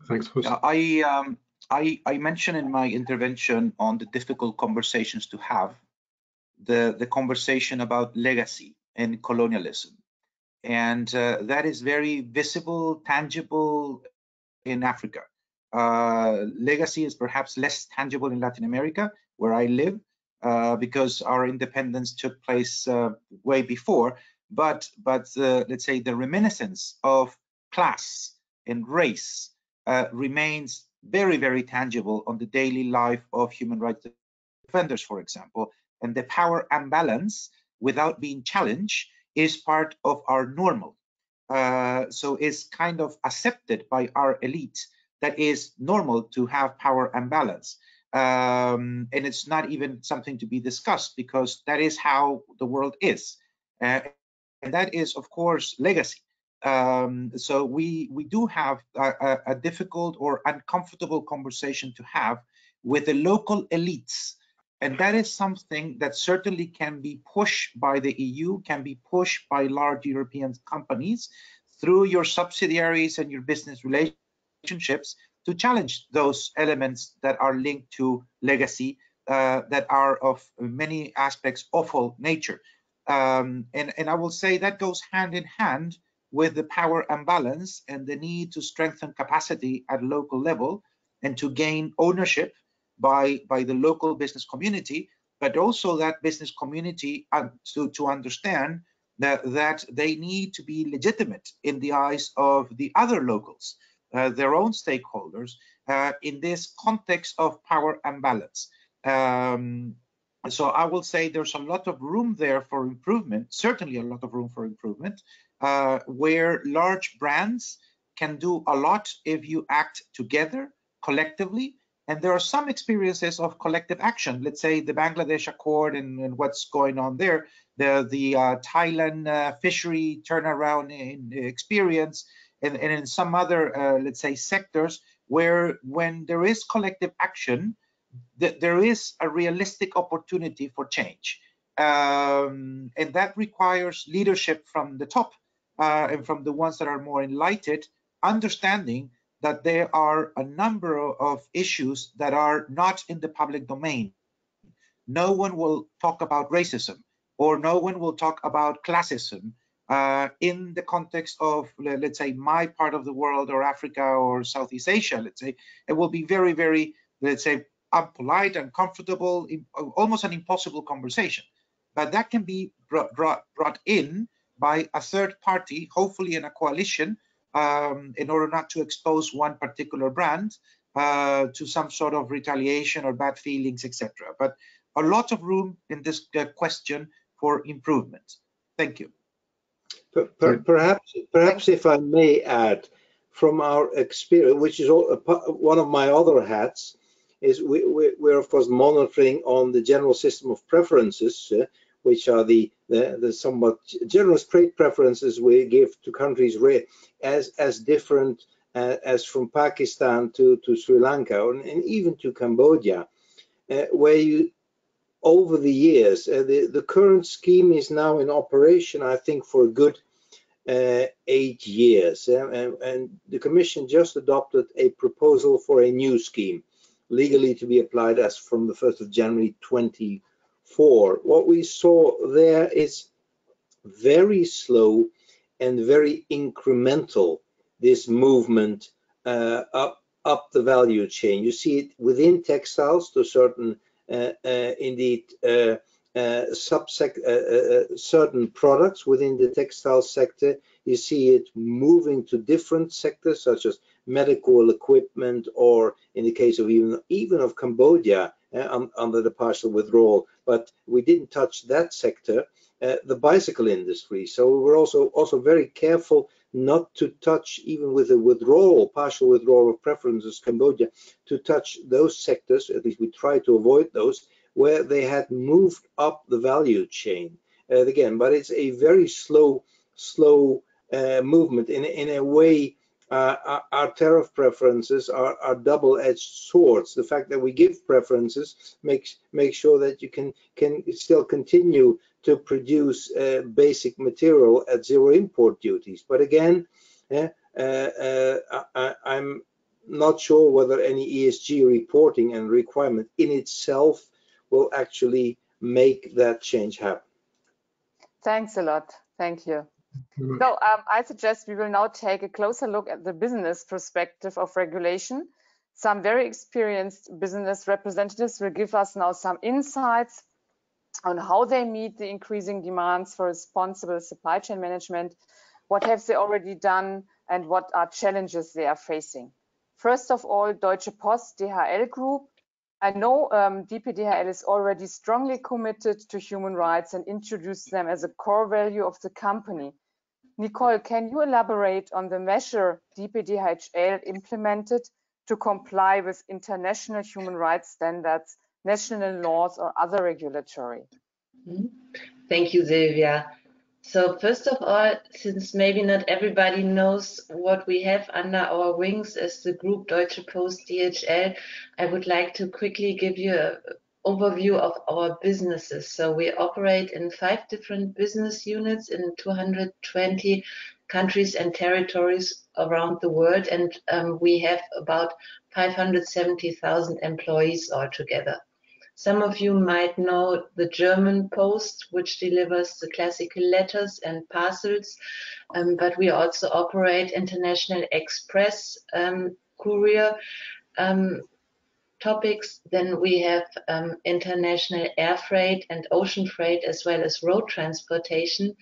Thanks, Guus. I mentioned in my intervention on the difficult conversations to have, the conversation about legacy and colonialism, and that is very visible, tangible in Africa. Legacy is perhaps less tangible in Latin America, where I live, because our independence took place way before, but let's say the reminiscence of class and race remains very, very tangible on the daily life of human rights defenders, for example. And the power imbalance, without being challenged, is part of our normal. So it's kind of accepted by our elite that is normal to have power imbalance. And it's not even something to be discussed, because that is how the world is. And that is, of course, legacy. So we do have a difficult or uncomfortable conversation to have with the local elites. And that is something that certainly can be pushed by the EU, can be pushed by large European companies through your subsidiaries and your business relationships to challenge those elements that are linked to legacy, that are of many aspects awful nature. And I will say that goes hand in hand with the power imbalance and the need to strengthen capacity at local level and to gain ownership by the local business community, but also that business community to understand that they need to be legitimate in the eyes of the other locals, their own stakeholders, in this context of power imbalance. So I will say there's a lot of room there for improvement, certainly a lot of room for improvement, where large brands can do a lot if you act together collectively. And there are some experiences of collective action, let's say the Bangladesh Accord and what's going on there, the Thailand fishery turnaround in experience, and in some other, let's say, sectors where when there is collective action, there is a realistic opportunity for change. And that requires leadership from the top and from the ones that are more enlightened, understanding that there are a number of issues that are not in the public domain. No one will talk about racism, or no one will talk about classism in the context of, let's say, my part of the world or Africa or Southeast Asia, let's say. It will be very, very, let's say, unpolite, uncomfortable, almost an impossible conversation. But that can be brought in by a third party, hopefully in a coalition, in order not to expose one particular brand to some sort of retaliation or bad feelings, etc. But a lot of room in this question for improvement. Thank you. Perhaps if I may add, from our experience, which is one of my other hats, is we're of course monitoring on the general system of preferences, which are the somewhat generous trade preferences we give to countries as different as from Pakistan to Sri Lanka and even to Cambodia, where you, over the years, the current scheme is now in operation, I think, for a good 8 years. And the Commission just adopted a proposal for a new scheme, legally to be applied as from the 1st of January 2024. What we saw there is very slow and very incremental, this movement up the value chain. You see it within textiles to certain, certain products within the textile sector. You see it moving to different sectors, such as medical equipment, or in the case of even of Cambodia, under the partial withdrawal. But we didn't touch that sector, the bicycle industry. So we were also very careful not to touch, even with the withdrawal, partial withdrawal of preferences, Cambodia, to touch those sectors, at least we try to avoid those, where they had moved up the value chain. Again, but it's a very slow movement. In a way, our tariff preferences are double-edged swords. The fact that we give preferences makes sure that you can still continue to produce basic material at zero import duties. But again, I'm not sure whether any ESG reporting and requirement in itself will actually make that change happen. Thanks a lot. Thank you. So I suggest we will now take a closer look at the business perspective of regulation. Some very experienced business representatives will give us now some insights on how they meet the increasing demands for responsible supply chain management, what have they already done, and what are challenges they are facing. First of all, Deutsche Post DHL Group. I know DPDHL is already strongly committed to human rights and introduced them as a core value of the company. Nicole, can you elaborate on the measure DPDHL implemented to comply with international human rights standards, national laws, or other regulatory? Thank you, Sylvia. So first of all, since maybe not everybody knows what we have under our wings as the group Deutsche Post DHL, I would like to quickly give you an overview of our businesses. So we operate in 5 different business units in 220 countries and territories around the world, and we have about 570,000 employees altogether. Some of you might know the German Post, which delivers the classical letters and parcels, but we also operate international express courier topics. Then we have international air freight and ocean freight, as well as road transportation.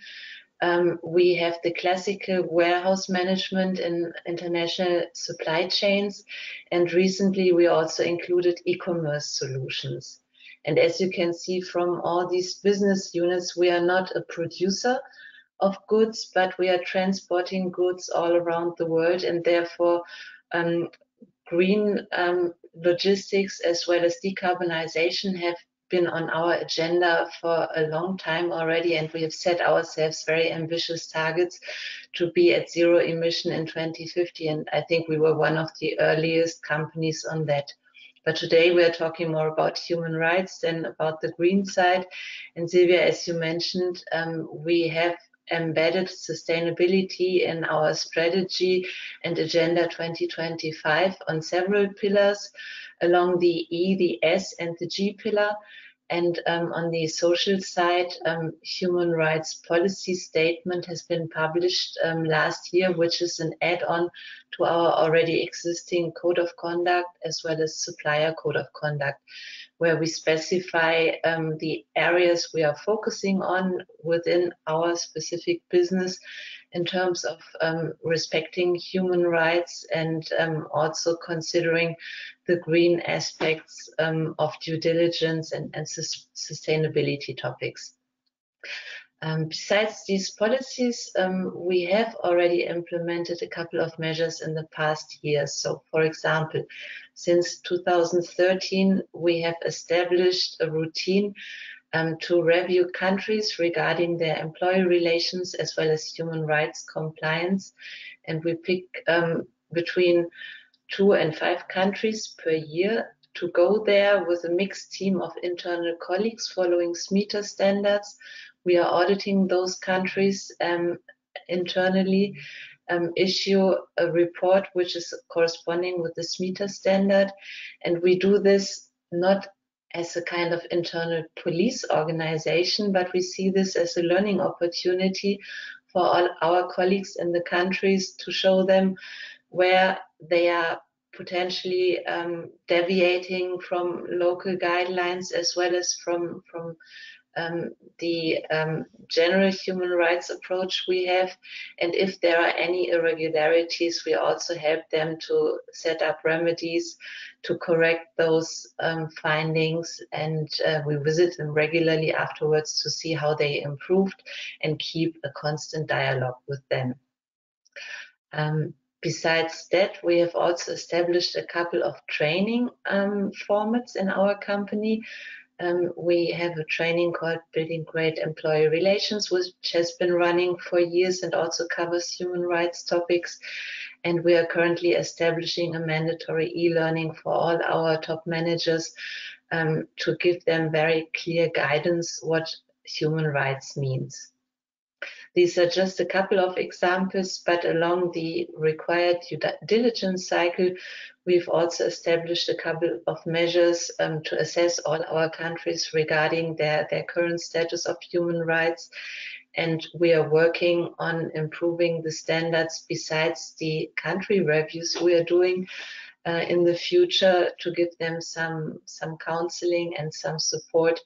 We have the classical warehouse management in international supply chains, and recently we also included e-commerce solutions. And as you can see from all these business units, we are not a producer of goods, but we are transporting goods all around the world, and therefore green logistics as well as decarbonization have been on our agenda for a long time already, and we have set ourselves very ambitious targets to be at zero emission in 2050, and I think we were one of the earliest companies on that. But today we are talking more about human rights than about the green side. And Sylvia, as you mentioned, we have embedded sustainability in our strategy and Agenda 2025 on several pillars, along the E, the S, and the G pillar. And on the social side, human rights policy statement has been published last year, which is an add-on to our already existing code of conduct, as well as supplier code of conduct, where we specify the areas we are focusing on within our specific business in terms of respecting human rights and also considering the green aspects of due diligence and sustainability topics. Besides these policies, we have already implemented a couple of measures in the past years. So, for example, since 2013, we have established a routine to review countries regarding their employee relations as well as human rights compliance, and we pick between 2 and 5 countries per year to go there with a mixed team of internal colleagues following SMETA standards. We are auditing those countries internally, issue a report which is corresponding with the SMETA standard, and we do this not as a kind of internal police organization, but we see this as a learning opportunity for all our colleagues in the countries to show them where they are potentially deviating from local guidelines as well as from the general human rights approach we have, and if there are any irregularities, we also help them to set up remedies to correct those findings, and we visit them regularly afterwards to see how they improved and keep a constant dialogue with them. Besides that, we have also established a couple of training formats in our company. We have a training called Building Great Employee Relations, which has been running for years and also covers human rights topics. And we are currently establishing a mandatory e-learning for all our top managers to give them very clear guidance what human rights means. These are just a couple of examples, but along the required due diligence cycle, we've also established a couple of measures to assess all our countries regarding their current status of human rights. And we are working on improving the standards besides the country reviews we are doing in the future, to give them some counseling and some support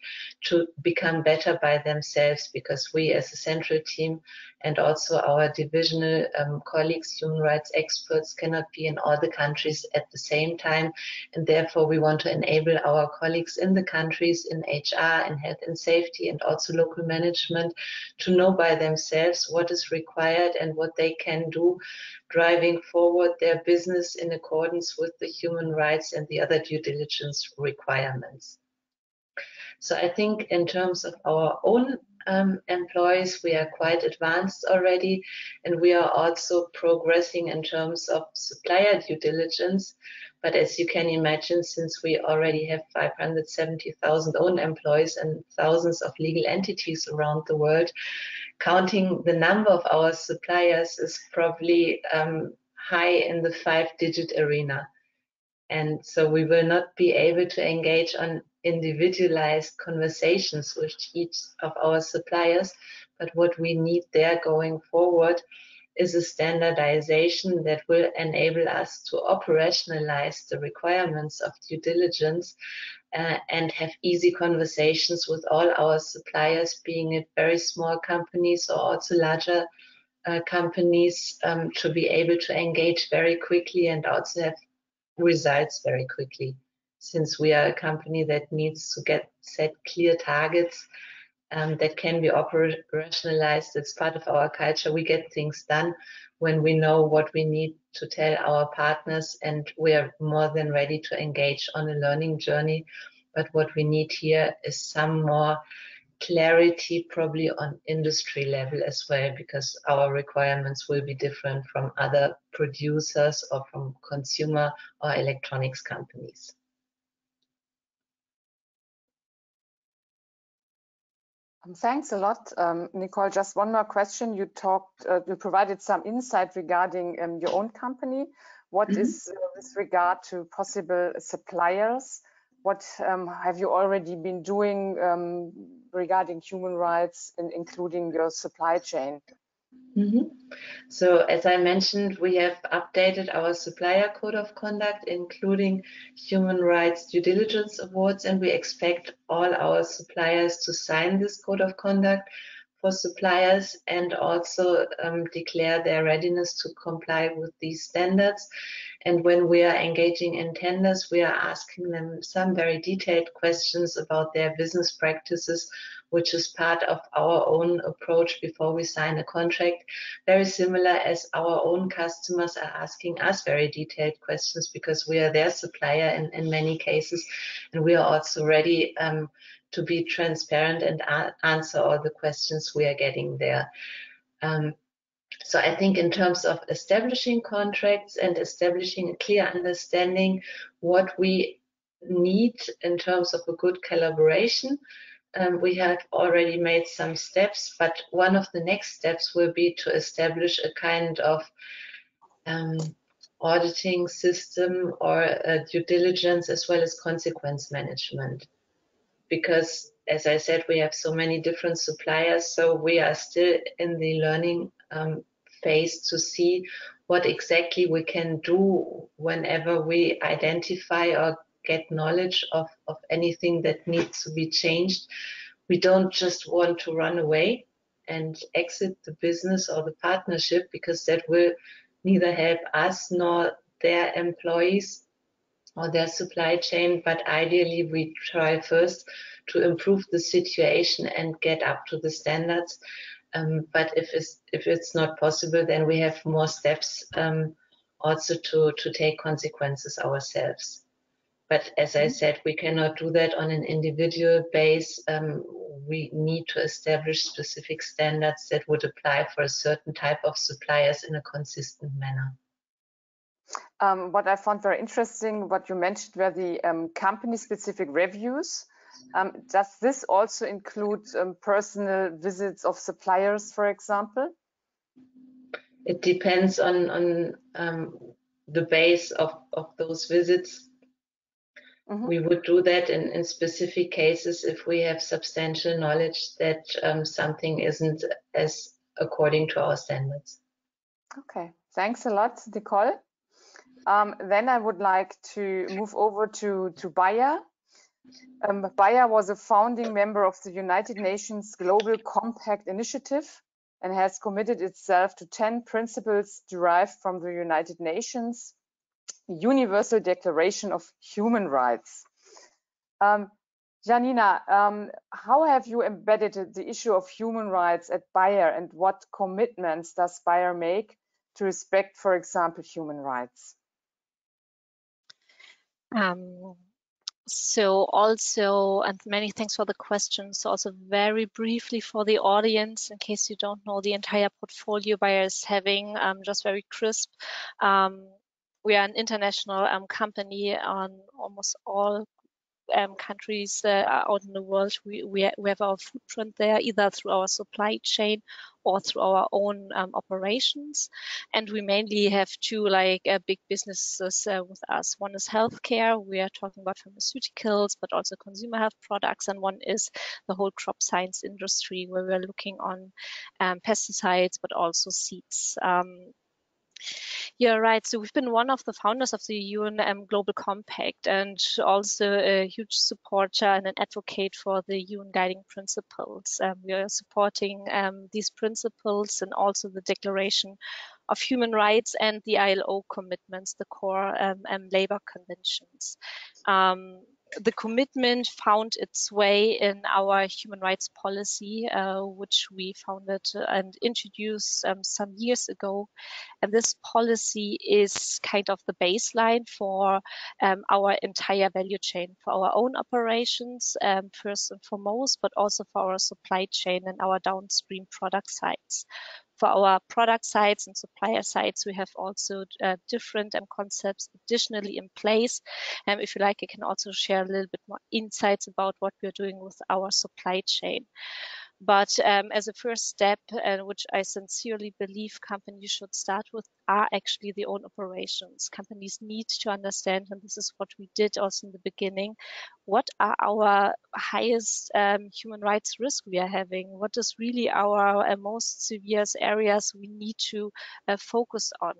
to become better by themselves, because we as a central team and also our divisional colleagues, human rights experts, cannot be in all the countries at the same time, and therefore we want to enable our colleagues in the countries, in HR, in health and safety, and also local management, to know by themselves what is required and what they can do, driving forward their business in accordance with the human rights and the other due diligence requirements. So I think in terms of our own employees, we are quite advanced already, and we are also progressing in terms of supplier due diligence. But as you can imagine, since we already have 570,000 own employees and thousands of legal entities around the world, counting the number of our suppliers is probably high in the 5-digit arena. And so we will not be able to engage on individualized conversations with each of our suppliers, but what we need there going forward is a standardization that will enable us to operationalize the requirements of due diligence and have easy conversations with all our suppliers, being it very small companies or also larger companies, to be able to engage very quickly and also have results very quickly, since we are a company that needs to set clear targets that can be operationalized. It's part of our culture. We get things done when we know what we need to tell our partners, and we are more than ready to engage on a learning journey But what we need here is some more clarity, probably on industry level as well, because our requirements will be different from other producers or from consumer or electronics companies. Thanks a lot, Nicole. Just one more question. You talked, you provided some insight regarding your own company. What is with regard to possible suppliers? What have you already been doing regarding human rights and including your supply chain? So, as I mentioned, we have updated our supplier code of conduct, including human rights due diligence awards, and we expect all our suppliers to sign this code of conduct for suppliers and also declare their readiness to comply with these standards. And when we are engaging in tenders, we are asking them some very detailed questions about their business practices, which is part of our own approach before we sign a contract. Very similar as our own customers are asking us very detailed questions because we are their supplier in many cases, and we are also ready to be transparent and answer all the questions we are getting there. So I think in terms of establishing contracts and establishing a clear understanding what we need in terms of a good collaboration, we have already made some steps, but one of the next steps will be to establish a kind of auditing system or due diligence as well as consequence management. Because, as I said, we have so many different suppliers, so we are still in the learning phase to see what exactly we can do whenever we identify or get knowledge of anything that needs to be changed. We don't just want to run away and exit the business or the partnership, because that will neither help us nor their employees or their supply chain, but ideally we try first to improve the situation and get up to the standards. But if it's not possible, then we have more steps also to take consequences ourselves. But as I said, we cannot do that on an individual base. We need to establish specific standards that would apply for a certain type of suppliers in a consistent manner. What I found very interesting, what you mentioned, were the company-specific reviews. Does this also include personal visits of suppliers, for example? It depends on the base of those visits. We would do that in specific cases if we have substantial knowledge that something isn't as according to our standards. Okay, thanks a lot, Nicole. Then I would like to move over to Bayer. Bayer was a founding member of the United Nations Global Compact Initiative and has committed itself to 10 principles derived from the United Nations Universal Declaration of Human Rights. Janina, how have you embedded the issue of human rights at Bayer, and what commitments does Bayer make to respect, for example, human rights? So also, and many thanks for the questions. So also very briefly for the audience, in case you don't know the entire portfolio Bayer is having, just very crisp. We are an international company on almost all countries out in the world. We have our footprint there, either through our supply chain or through our own operations. And we mainly have two big businesses with us. One is healthcare. We are talking about pharmaceuticals, but also consumer health products. And one is the whole crop science industry, where we're looking on pesticides, but also seeds. You're right. So we've been one of the founders of the UN Global Compact, and also a huge supporter and an advocate for the UN Guiding Principles. We are supporting these principles and also the Declaration of Human Rights and the ILO commitments, the core labor conventions. the commitment found its way in our human rights policy, which we founded and introduced some years ago. And this policy is kind of the baseline for our entire value chain, for our own operations, first and foremost, but also for our supply chain and our downstream product sites. For our product sites and supplier sites, we have also different concepts additionally in place. If you like, I can also share a little bit more insights about what we're doing with our supply chain. But as a first step, which I sincerely believe companies should start with, are actually their own operations. Companies need to understand, and this is what we did also in the beginning, what are our highest human rights risk we are having? What is really our most severe areas we need to focus on?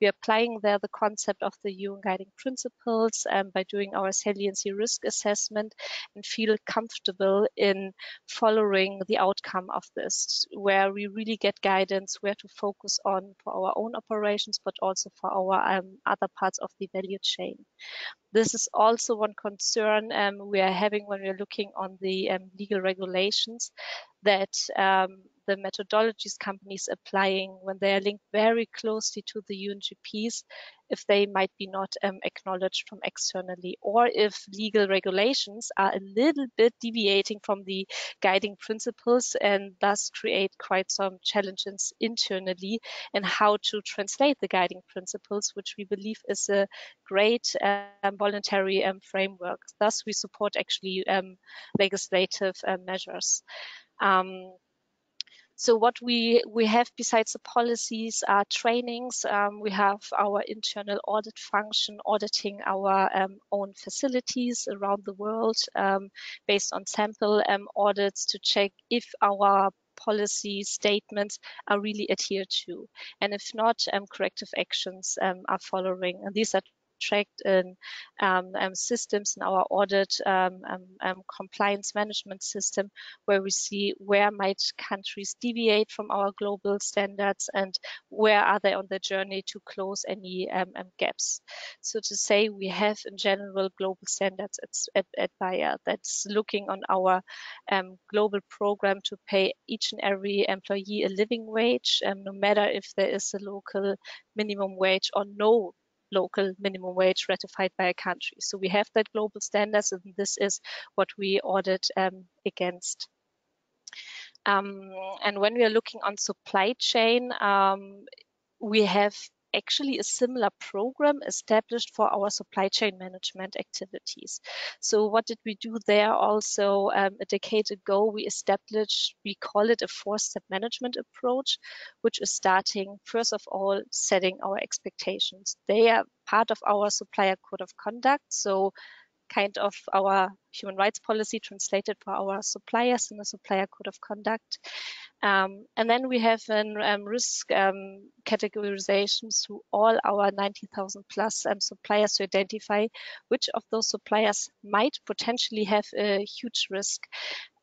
We are applying there the concept of the UN Guiding Principles by doing our saliency risk assessment and feel comfortable in following the outcome of this, where we really get guidance where to focus on for our own operations, but also for our other parts of the value chain. This is also one concern we are having when we're looking on the legal regulations, that the methodologies companies applying when they are linked very closely to the UNGPs, if they might be not acknowledged from externally, or if legal regulations are a little bit deviating from the guiding principles and thus create quite some challenges internally in how to translate the guiding principles, which we believe is a great voluntary framework. Thus, we support actually legislative measures. So what we have besides the policies are trainings. We have our internal audit function auditing our own facilities around the world based on sample audits to check if our policy statements are really adhered to. And if not, corrective actions are following. And these are tracked in systems in our audit compliance management system, where we see where might countries deviate from our global standards and where are they on the journey to close any gaps. So to say, we have in general global standards at Bayer that's looking on our global program to pay each and every employee a living wage, no matter if there is a local minimum wage or no local minimum wage ratified by a country. So we have that global standards, and this is what we audit against. And when we are looking on supply chain, we have actually a similar program established for our supply chain management activities. So what did we do there? Also, a decade ago, we established, we call it a four-step management approach, which is starting, first of all, setting our expectations. They are part of our supplier code of conduct, so kind of our human rights policy translated for our suppliers in the supplier code of conduct. And then we have an risk categorization through all our 90,000 plus suppliers to identify which of those suppliers might potentially have a huge risk.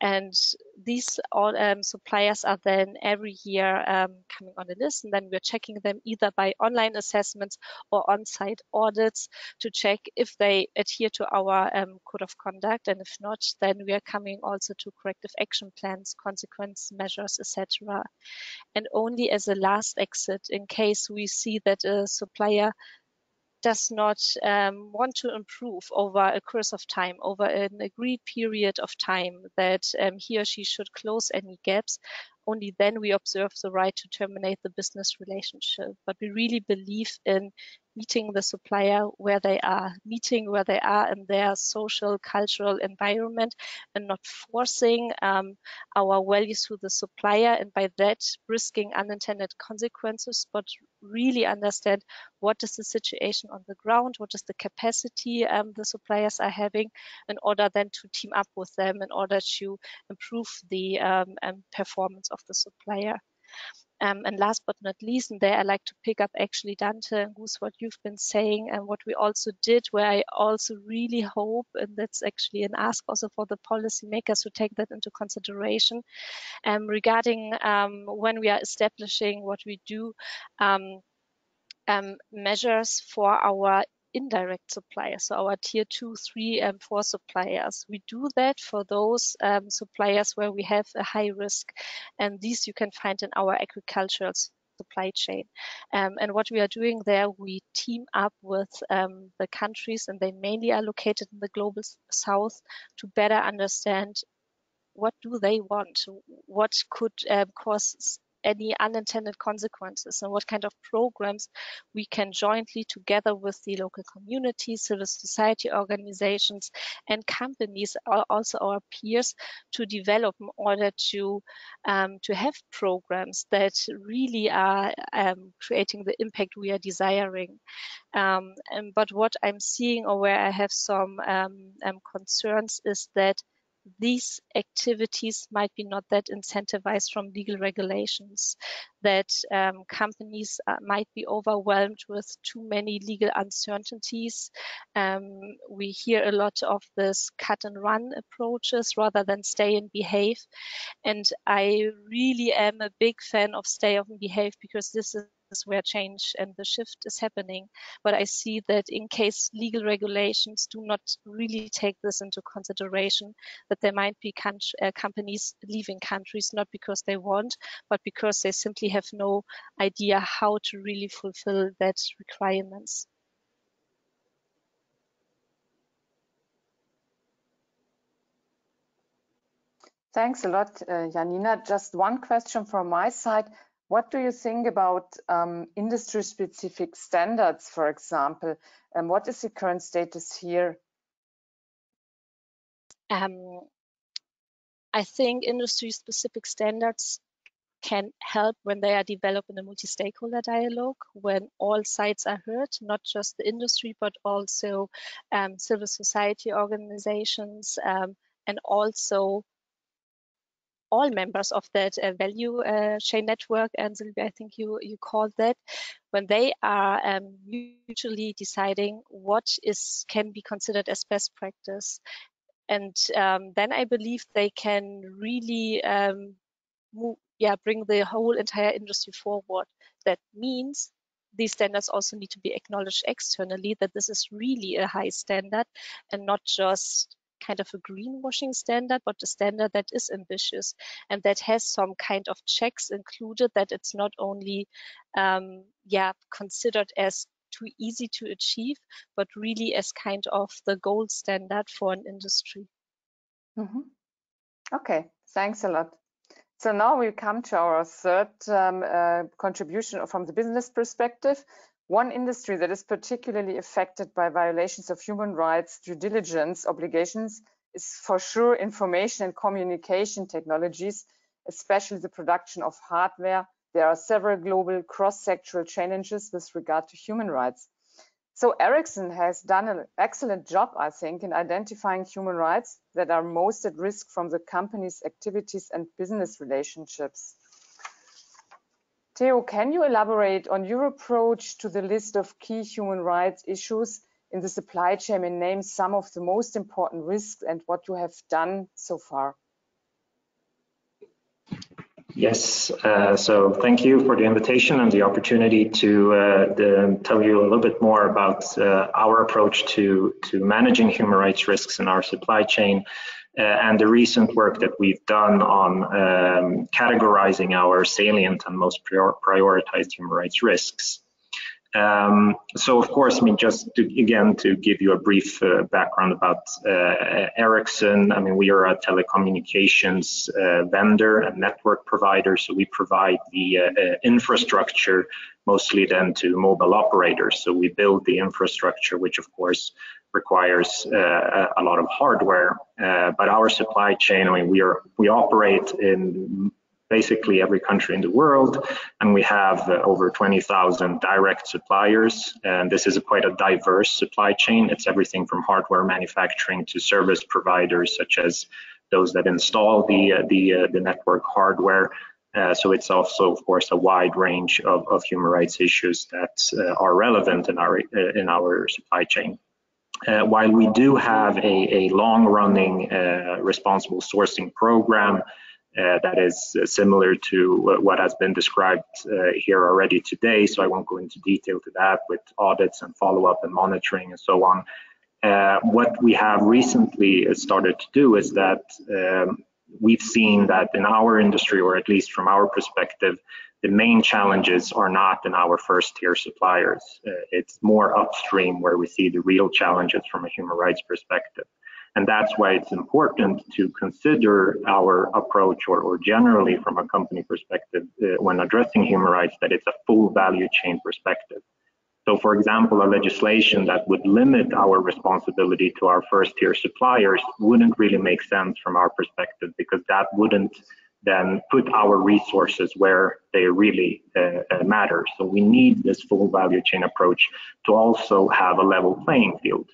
And these all suppliers are then every year coming on a list, and then we're checking them either by online assessments or on-site audits to check if they adhere to our code of conduct, and if not, then we are coming also to corrective action plans, consequence measures, etc. And only as a last exit, in case we see that a supplier does not want to improve over a course of time, over an agreed period of time, that he or she should close any gaps, only then we observe the right to terminate the business relationship. But we really believe in meeting the supplier where they are, meeting where they are in their social, cultural environment, and not forcing our values through the supplier, and by that risking unintended consequences, but really understand what is the situation on the ground, what is the capacity the suppliers are having, in order then to team up with them in order to improve the performance of the supplier. And last but not least, and there I like to pick up actually Dante and Guus, what you've been saying and what we also did, where I also really hope, and that's actually an ask also for the policymakers to take that into consideration, regarding when we are establishing what we do, measures for our indirect suppliers, so our tier 2, 3, and 4 suppliers. We do that for those suppliers where we have a high risk, and these you can find in our agricultural supply chain. And what we are doing there, we team up with the countries, and they mainly are located in the global south, to better understand what do they want, what could cause any unintended consequences, and what kind of programs we can jointly, together with the local communities, civil society organizations, and companies, also our peers, to develop in order to have programs that really are creating the impact we are desiring. But what I'm seeing, or where I have some concerns, is that these activities might be not that incentivized from legal regulations, that companies might be overwhelmed with too many legal uncertainties. We hear a lot of this cut and run approaches rather than stay and behave. And I really am a big fan of stay and behave, because this is where change and the shift is happening. But I see that in case legal regulations do not really take this into consideration, that there might be companies leaving countries, not because they want, but because they simply have no idea how to really fulfill that requirements. Thanks a lot, Janina. Just one question from my side. What do you think about industry-specific standards, for example? And what is the current status here? I think industry-specific standards can help when they are developed in a multi-stakeholder dialogue, when all sides are heard, not just the industry, but also civil society organizations, and also all members of that value chain network, and Sylvia, I think you called that, when they are mutually deciding what can be considered as best practice. And then I believe they can really bring the whole entire industry forward. That means these standards also need to be acknowledged externally, that this is really a high standard and not just kind of a greenwashing standard, but a standard that is ambitious and that has some kind of checks included, that it's not only considered as too easy to achieve, but really as kind of the gold standard for an industry. Mm-hmm. Okay, thanks a lot. So now we come to our third contribution from the business perspective. One industry that is particularly affected by violations of human rights due diligence obligations is for sure information and communication technologies, especially the production of hardware. There are several global cross-sectoral challenges with regard to human rights. So Ericsson has done an excellent job, I think, in identifying human rights that are most at risk from the company's activities and business relationships. Theo, can you elaborate on your approach to the list of key human rights issues in the supply chain and name some of the most important risks and what you have done so far? Yes, so thank you for the invitation and the opportunity to tell you a little bit more about our approach to managing human rights risks in our supply chain. And the recent work that we've done on categorizing our salient and most prioritized human rights risks. So, of course, I mean, just to give you a brief background about Ericsson. I mean, we are a telecommunications vendor and network provider, so we provide the infrastructure mostly then to mobile operators. So we build the infrastructure, which of course requires a lot of hardware. But our supply chain, I mean, we operate in basically every country in the world, and we have over 20,000 direct suppliers. And this is quite a diverse supply chain. It's everything from hardware manufacturing to service providers, such as those that install the network hardware. So it's also, of course, a wide range of human rights issues that are relevant in our supply chain. While we do have a long-running responsible sourcing program that is similar to what has been described here already today. So I won't go into detail to that, with audits and follow-up and monitoring and so on. What we have recently started to do is that we've seen that in our industry, or at least from our perspective, the main challenges are not in our first-tier suppliers. It's more upstream where we see the real challenges from a human rights perspective. And that's why it's important to consider our approach, or generally from a company perspective, when addressing human rights, that it's a full value chain perspective. So, for example, a legislation that would limit our responsibility to our first-tier suppliers wouldn't really make sense from our perspective, because that wouldn't then put our resources where they really matter. So we need this full value chain approach to also have a level playing field.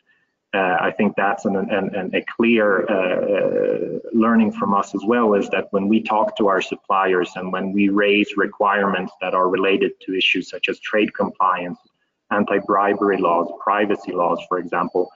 I think that's a clear learning from us as well, is that when we talk to our suppliers and when we raise requirements that are related to issues such as trade compliance, anti-bribery laws, privacy laws, for example,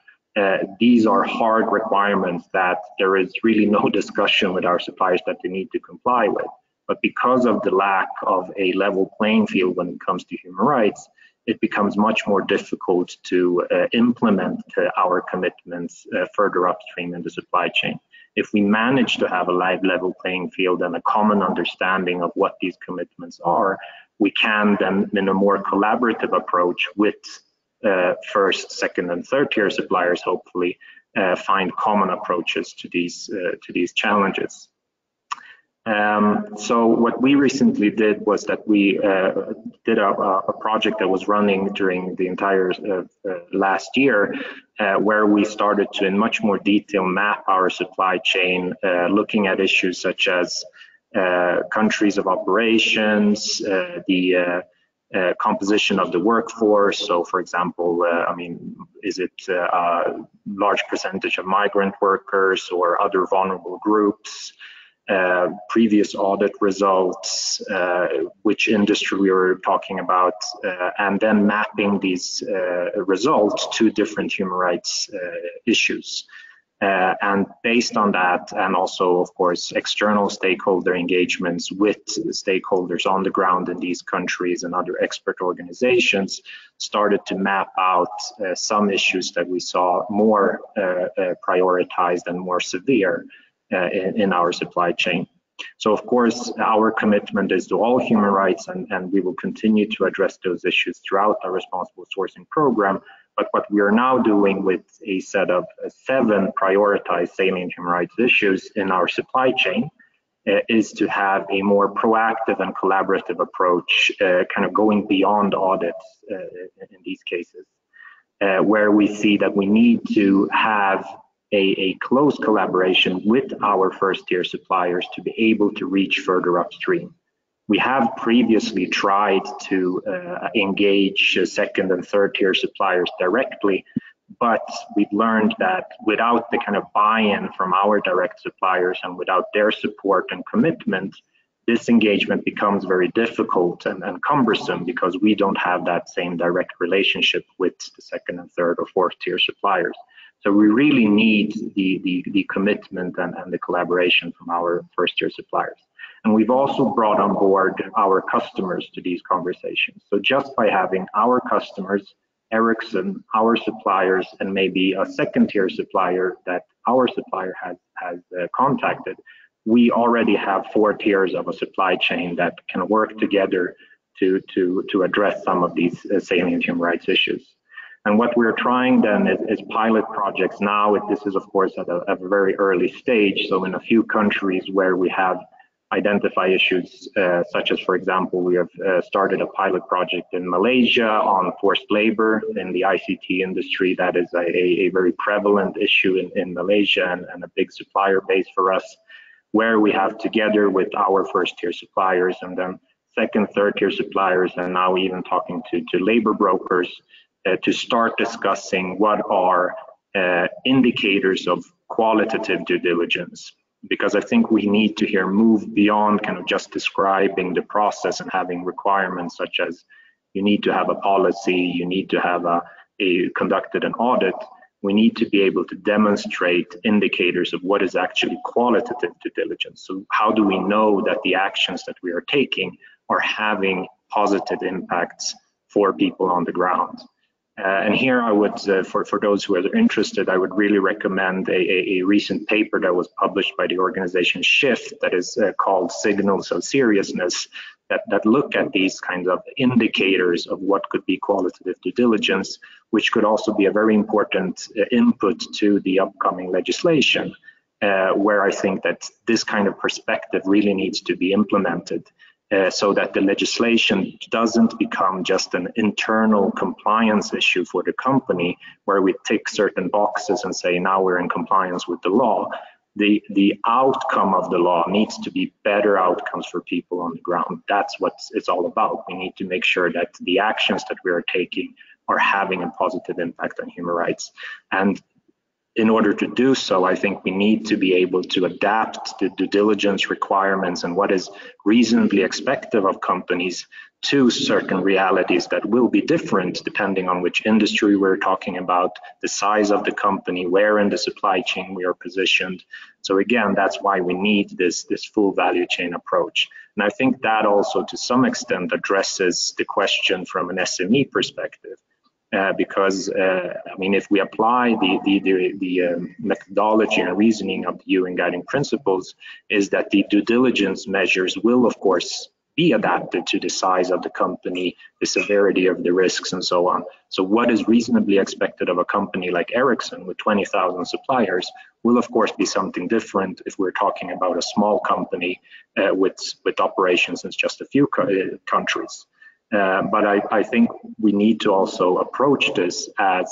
these are hard requirements that there is really no discussion with our suppliers that they need to comply with. But because of the lack of a level playing field when it comes to human rights, it becomes much more difficult to implement our commitments further upstream in the supply chain. If we manage to have a level playing field and a common understanding of what these commitments are, we can then, in a more collaborative approach with first, second, and third-tier suppliers, hopefully, find common approaches to these challenges. So what we recently did was that we did a project that was running during the entire last year, where we started to, in much more detail, map our supply chain, looking at issues such as countries of operations, the composition of the workforce. So, for example, I mean, is it a large percentage of migrant workers or other vulnerable groups? Previous audit results, which industry we were talking about, and then mapping these results to different human rights issues. And based on that, and also, of course, external stakeholder engagements with stakeholders on the ground in these countries and other expert organizations, started to map out some issues that we saw more prioritized and more severe in our supply chain. So, of course, our commitment is to all human rights, and we will continue to address those issues throughout our responsible sourcing program. But what we are now doing with a set of 7 prioritized salient human rights issues in our supply chain is to have a more proactive and collaborative approach, kind of going beyond audits in these cases, where we see that we need to have a close collaboration with our first-tier suppliers to be able to reach further upstream. We have previously tried to engage second and third-tier suppliers directly, but we've learned that without the kind of buy-in from our direct suppliers and without their support and commitment, this engagement becomes very difficult and cumbersome, because we don't have that same direct relationship with the second and third or fourth-tier suppliers. So we really need the commitment and the collaboration from our first-tier suppliers. And we've also brought on board our customers to these conversations. So just by having our customers, Ericsson, our suppliers, and maybe a second-tier supplier that our supplier has contacted, we already have 4 tiers of a supply chain that can work together to address some of these salient human rights issues. And what we're trying then is pilot projects now. This is, of course, at a very early stage. So in a few countries where we have identify issues such as, for example, we have started a pilot project in Malaysia on forced labor in the ICT industry. That is a very prevalent issue in Malaysia and a big supplier base for us, where we have, together with our first-tier suppliers and then second, third-tier suppliers, and now even talking to labor brokers, to start discussing what are indicators of qualitative due diligence. Because I think we need to here move beyond kind of just describing the process and having requirements such as you need to have a policy, you need to have conducted an audit, we need to be able to demonstrate indicators of what is actually qualitative due diligence. So how do we know that the actions that we are taking are having positive impacts for people on the ground? And here I would, for those who are interested, I would really recommend a recent paper that was published by the organization SHIFT that is called Signals of Seriousness, that look at these kinds of indicators of what could be qualitative due diligence, which could also be a very important input to the upcoming legislation, where I think that this kind of perspective really needs to be implemented. So that the legislation doesn't become just an internal compliance issue for the company where we tick certain boxes and say, now we're in compliance with the law. The outcome of the law needs to be better outcomes for people on the ground. That's what it's all about. We need to make sure that the actions that we are taking are having a positive impact on human rights. And in order to do so, I think we need to be able to adapt the due diligence requirements and what is reasonably expected of companies to certain realities that will be different depending on which industry we're talking about, the size of the company, where in the supply chain we are positioned. So again, that's why we need this full value chain approach. And I think that also to some extent addresses the question from an SME perspective. Because, I mean, if we apply the methodology and reasoning of the UN guiding principles, is that the due diligence measures will, of course, be adapted to the size of the company, the severity of the risks, and so on. So what is reasonably expected of a company like Ericsson with 20,000 suppliers will, of course, be something different if we're talking about a small company with operations in just a few countries. But I think we need to also approach this as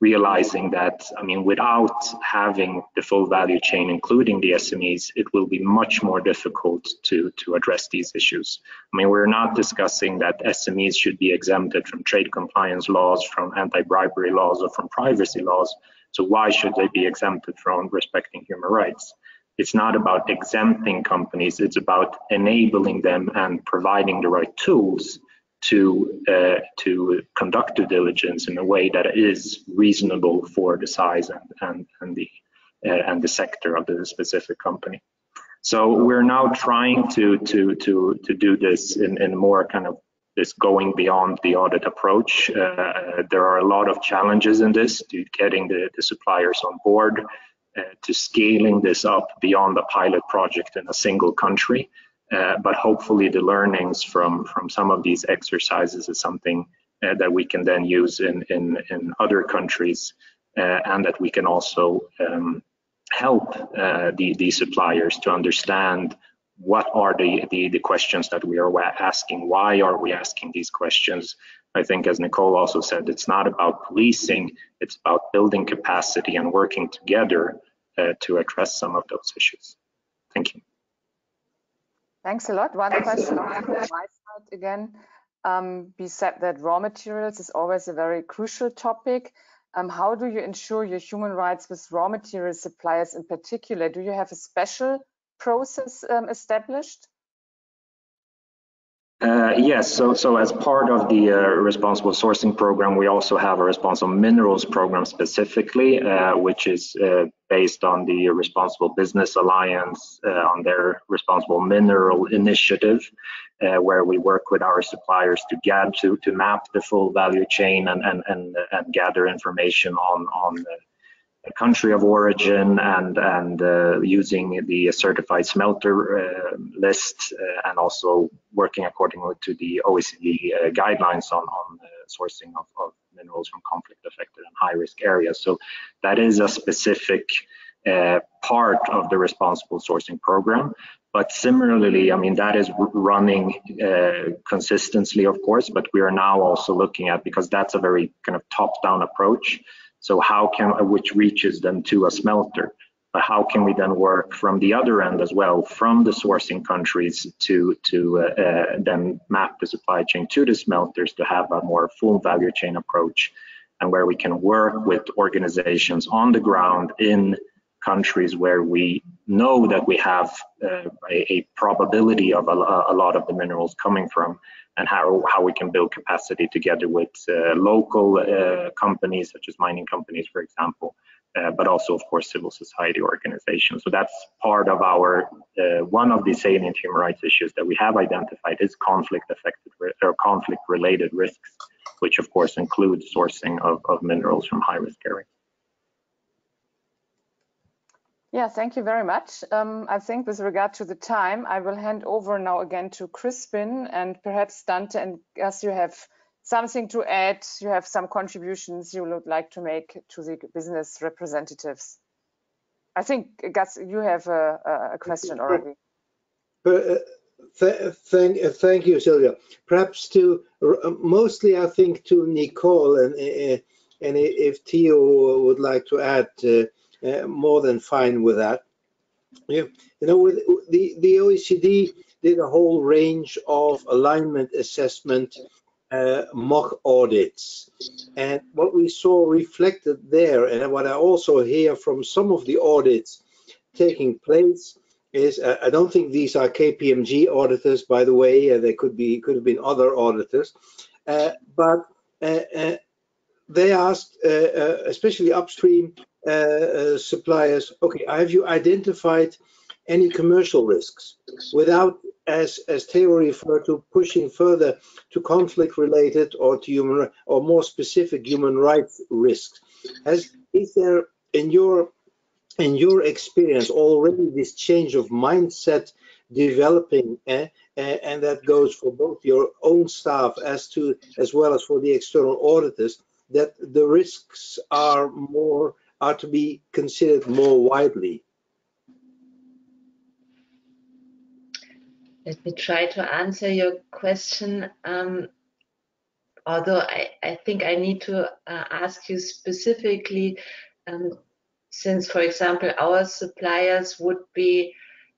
realizing that, I mean, without having the full value chain, including the SMEs, it will be much more difficult to address these issues. I mean, we're not discussing that SMEs should be exempted from trade compliance laws, from anti-bribery laws, or from privacy laws. So why should they be exempted from respecting human rights? It's not about exempting companies, it's about enabling them and providing the right tools to conduct due diligence in a way that is reasonable for the size and the sector of the specific company. So we're now trying to do this in more kind of this going beyond the audit approach. There are a lot of challenges in this, to getting the suppliers on board, to scaling this up beyond the pilot project in a single country. But hopefully the learnings from some of these exercises is something that we can then use in other countries, and that we can also help the suppliers to understand what are the questions that we are asking, why are we asking these questions. I think, as Nicole also said, it's not about policing, it's about building capacity and working together to address some of those issues. Thank you. Thanks a lot. One question on my side again. We said that raw materials is always a very crucial topic. How do you ensure your human rights with raw material suppliers in particular? Do you have a special process established? Yes, so as part of the responsible sourcing program, we also have a responsible minerals program specifically, which is based on the Responsible Business Alliance, on their Responsible Mineral Initiative, where we work with our suppliers to map the full value chain and gather information on the country of origin and using the certified smelter list, and also working according to the OECD guidelines on sourcing of minerals from conflict affected and high risk areas. So that is a specific part of the responsible sourcing program. But similarly, I mean, that is running consistently, of course, but we are now also looking at, because that's a very kind of top-down approach, so how can, which reaches them to a smelter, but how can we then work from the other end as well, from the sourcing countries to then map the supply chain to the smelters to have a more full value chain approach, and where we can work with organizations on the ground in countries where we know that we have a probability of a lot of the minerals coming from, and how we can build capacity together with local companies, such as mining companies, for example, but also, of course, civil society organizations. So that's part of our, one of the salient human rights issues that we have identified is conflict-affected or conflict-related risks, which of course include sourcing of minerals from high-risk areas. Yeah, thank you very much. I think with regard to the time, I will hand over now again to Crispin, and perhaps Dante and Gus, you have something to add, you have some contributions you would like to make to the business representatives. I think, Gus, you have a question already. Thank you, Sylvia. Perhaps to, mostly I think to Nicole, and if Theo would like to add, more than fine with that. You know, with the OECD did a whole range of alignment assessment mock audits, and what we saw reflected there, and what I also hear from some of the audits taking place, is I don't think these are KPMG auditors, by the way. They could have been other auditors, but they asked, especially upstream suppliers, okay, have you identified any commercial risks without, as Theo referred to, pushing further to conflict-related or to human, or more specific human rights risks? Is there, in your experience, already this change of mindset developing, and that goes for both your own staff as well as for the external auditors, that the risks are to be considered more widely? Let me try to answer your question, although I think I need to ask you specifically, since, for example, our suppliers would be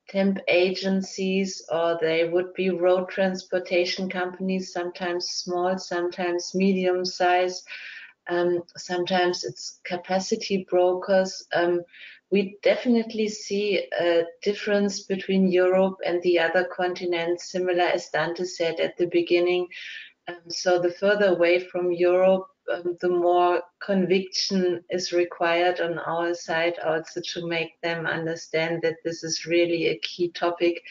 temp agencies, or they would be road transportation companies, sometimes small, sometimes medium size. Sometimes it's capacity brokers. We definitely see a difference between Europe and the other continents, similar as Dante said at the beginning. So the further away from Europe, the more conviction is required on our side also to make them understand that this is really a key topic,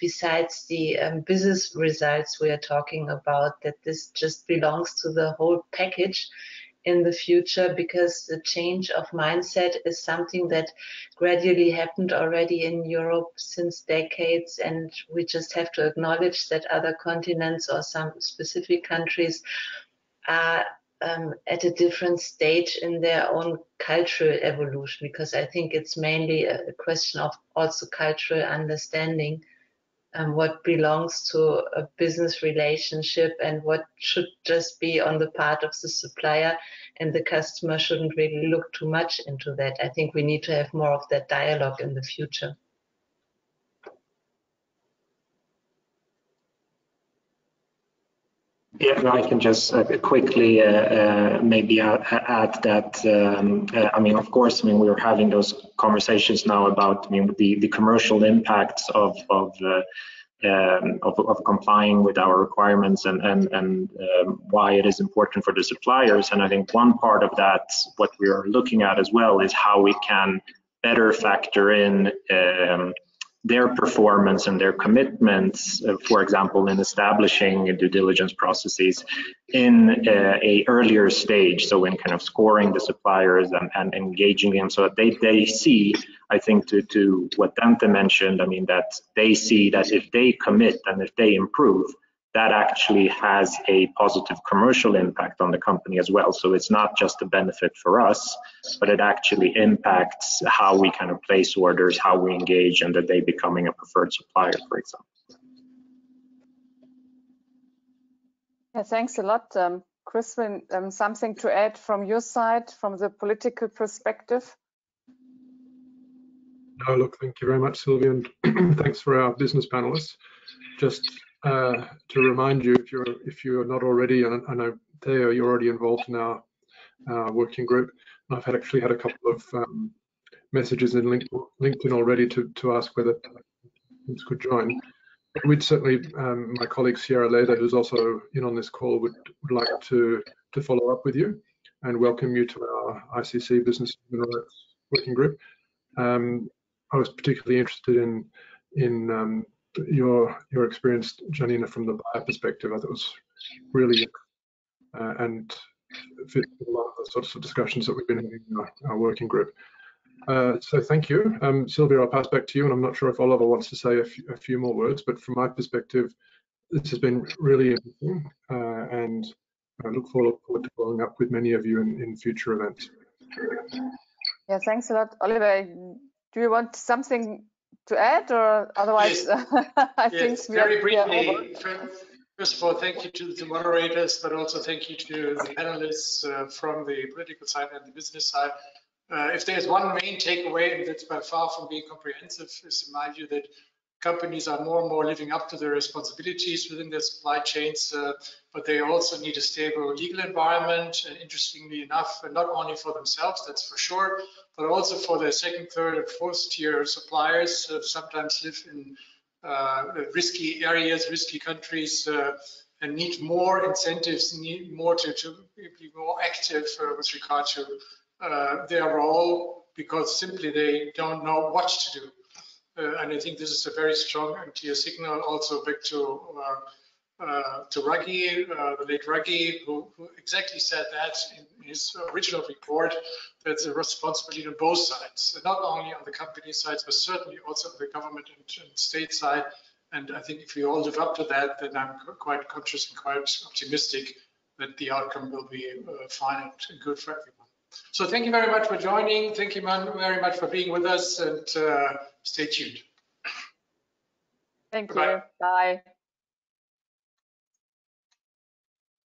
besides the business results we are talking about, that this just belongs to the whole package in the future, because the change of mindset is something that gradually happened already in Europe since decades, and we just have to acknowledge that other continents or some specific countries are at a different stage in their own cultural evolution, because I think it's mainly a question of also cultural understanding, what belongs to a business relationship and what should just be on the part of the supplier, and the customer shouldn't really look too much into that. I think we need to have more of that dialogue in the future. Yeah, no, I can just quickly maybe add that, I mean, of course, I mean, we were having those conversations now about, I mean, the commercial impacts of complying with our requirements, and why it is important for the suppliers. And I think one part of that, what we are looking at as well, is how we can better factor in their performance and their commitments, for example, in establishing due diligence processes in a earlier stage. So in kind of scoring the suppliers and engaging them so that they see, I think to what Dante mentioned, I mean, that they see that if they commit and if they improve, that actually has a positive commercial impact on the company as well. So it's not just a benefit for us, but it actually impacts how we kind of place orders, how we engage, and that they becoming a preferred supplier, for example. Yeah, thanks a lot, Crispin. Something to add from your side, from the political perspective? No, look, thank you very much, Sylvia, and thanks for our business panelists. Just to remind you, if you are not already, and I know Theo, you're already involved in our working group. And I've actually had a couple of messages in LinkedIn already to ask whether this could join. We'd certainly, my colleague Sierra Leda, who's also in on this call, would like to follow up with you and welcome you to our ICC Business and Human Rights Working Group. I was particularly interested in your experience, Janina, from the buyer perspective. I thought it was really and fit a lot of the sorts of discussions that we've been having in our working group. So thank you. Sylvia, I'll pass back to you, and I'm not sure if Oliver wants to say a few more words, but from my perspective, this has been really interesting, and I look forward to following up with many of you in future events. Yeah, thanks a lot. Oliver, do you want something to add, or otherwise? Yes. I think very briefly. First of all, thank you to the moderators, but also thank you to the panelists from the political side and the business side. If there's one main takeaway, and that's by far from being comprehensive, is in my view that companies are more and more living up to their responsibilities within their supply chains, but they also need a stable legal environment, and interestingly enough, not only for themselves, that's for sure, but also for their second, third, and fourth tier suppliers who sometimes live in risky areas, risky countries, and need more incentives, need more to be more active with regard to their role, because simply they don't know what to do. And I think this is a very strong and clear signal also back to Ruggie, the late Ruggie, who exactly said that in his original report, that the responsibility on both sides, not only on the company side, but certainly also on the government and state side. And I think if we all live up to that, then I'm quite conscious and quite optimistic that the outcome will be fine and good for everyone. So thank you very much for joining. Thank you very much for being with us, and stay tuned. Thank you. Bye.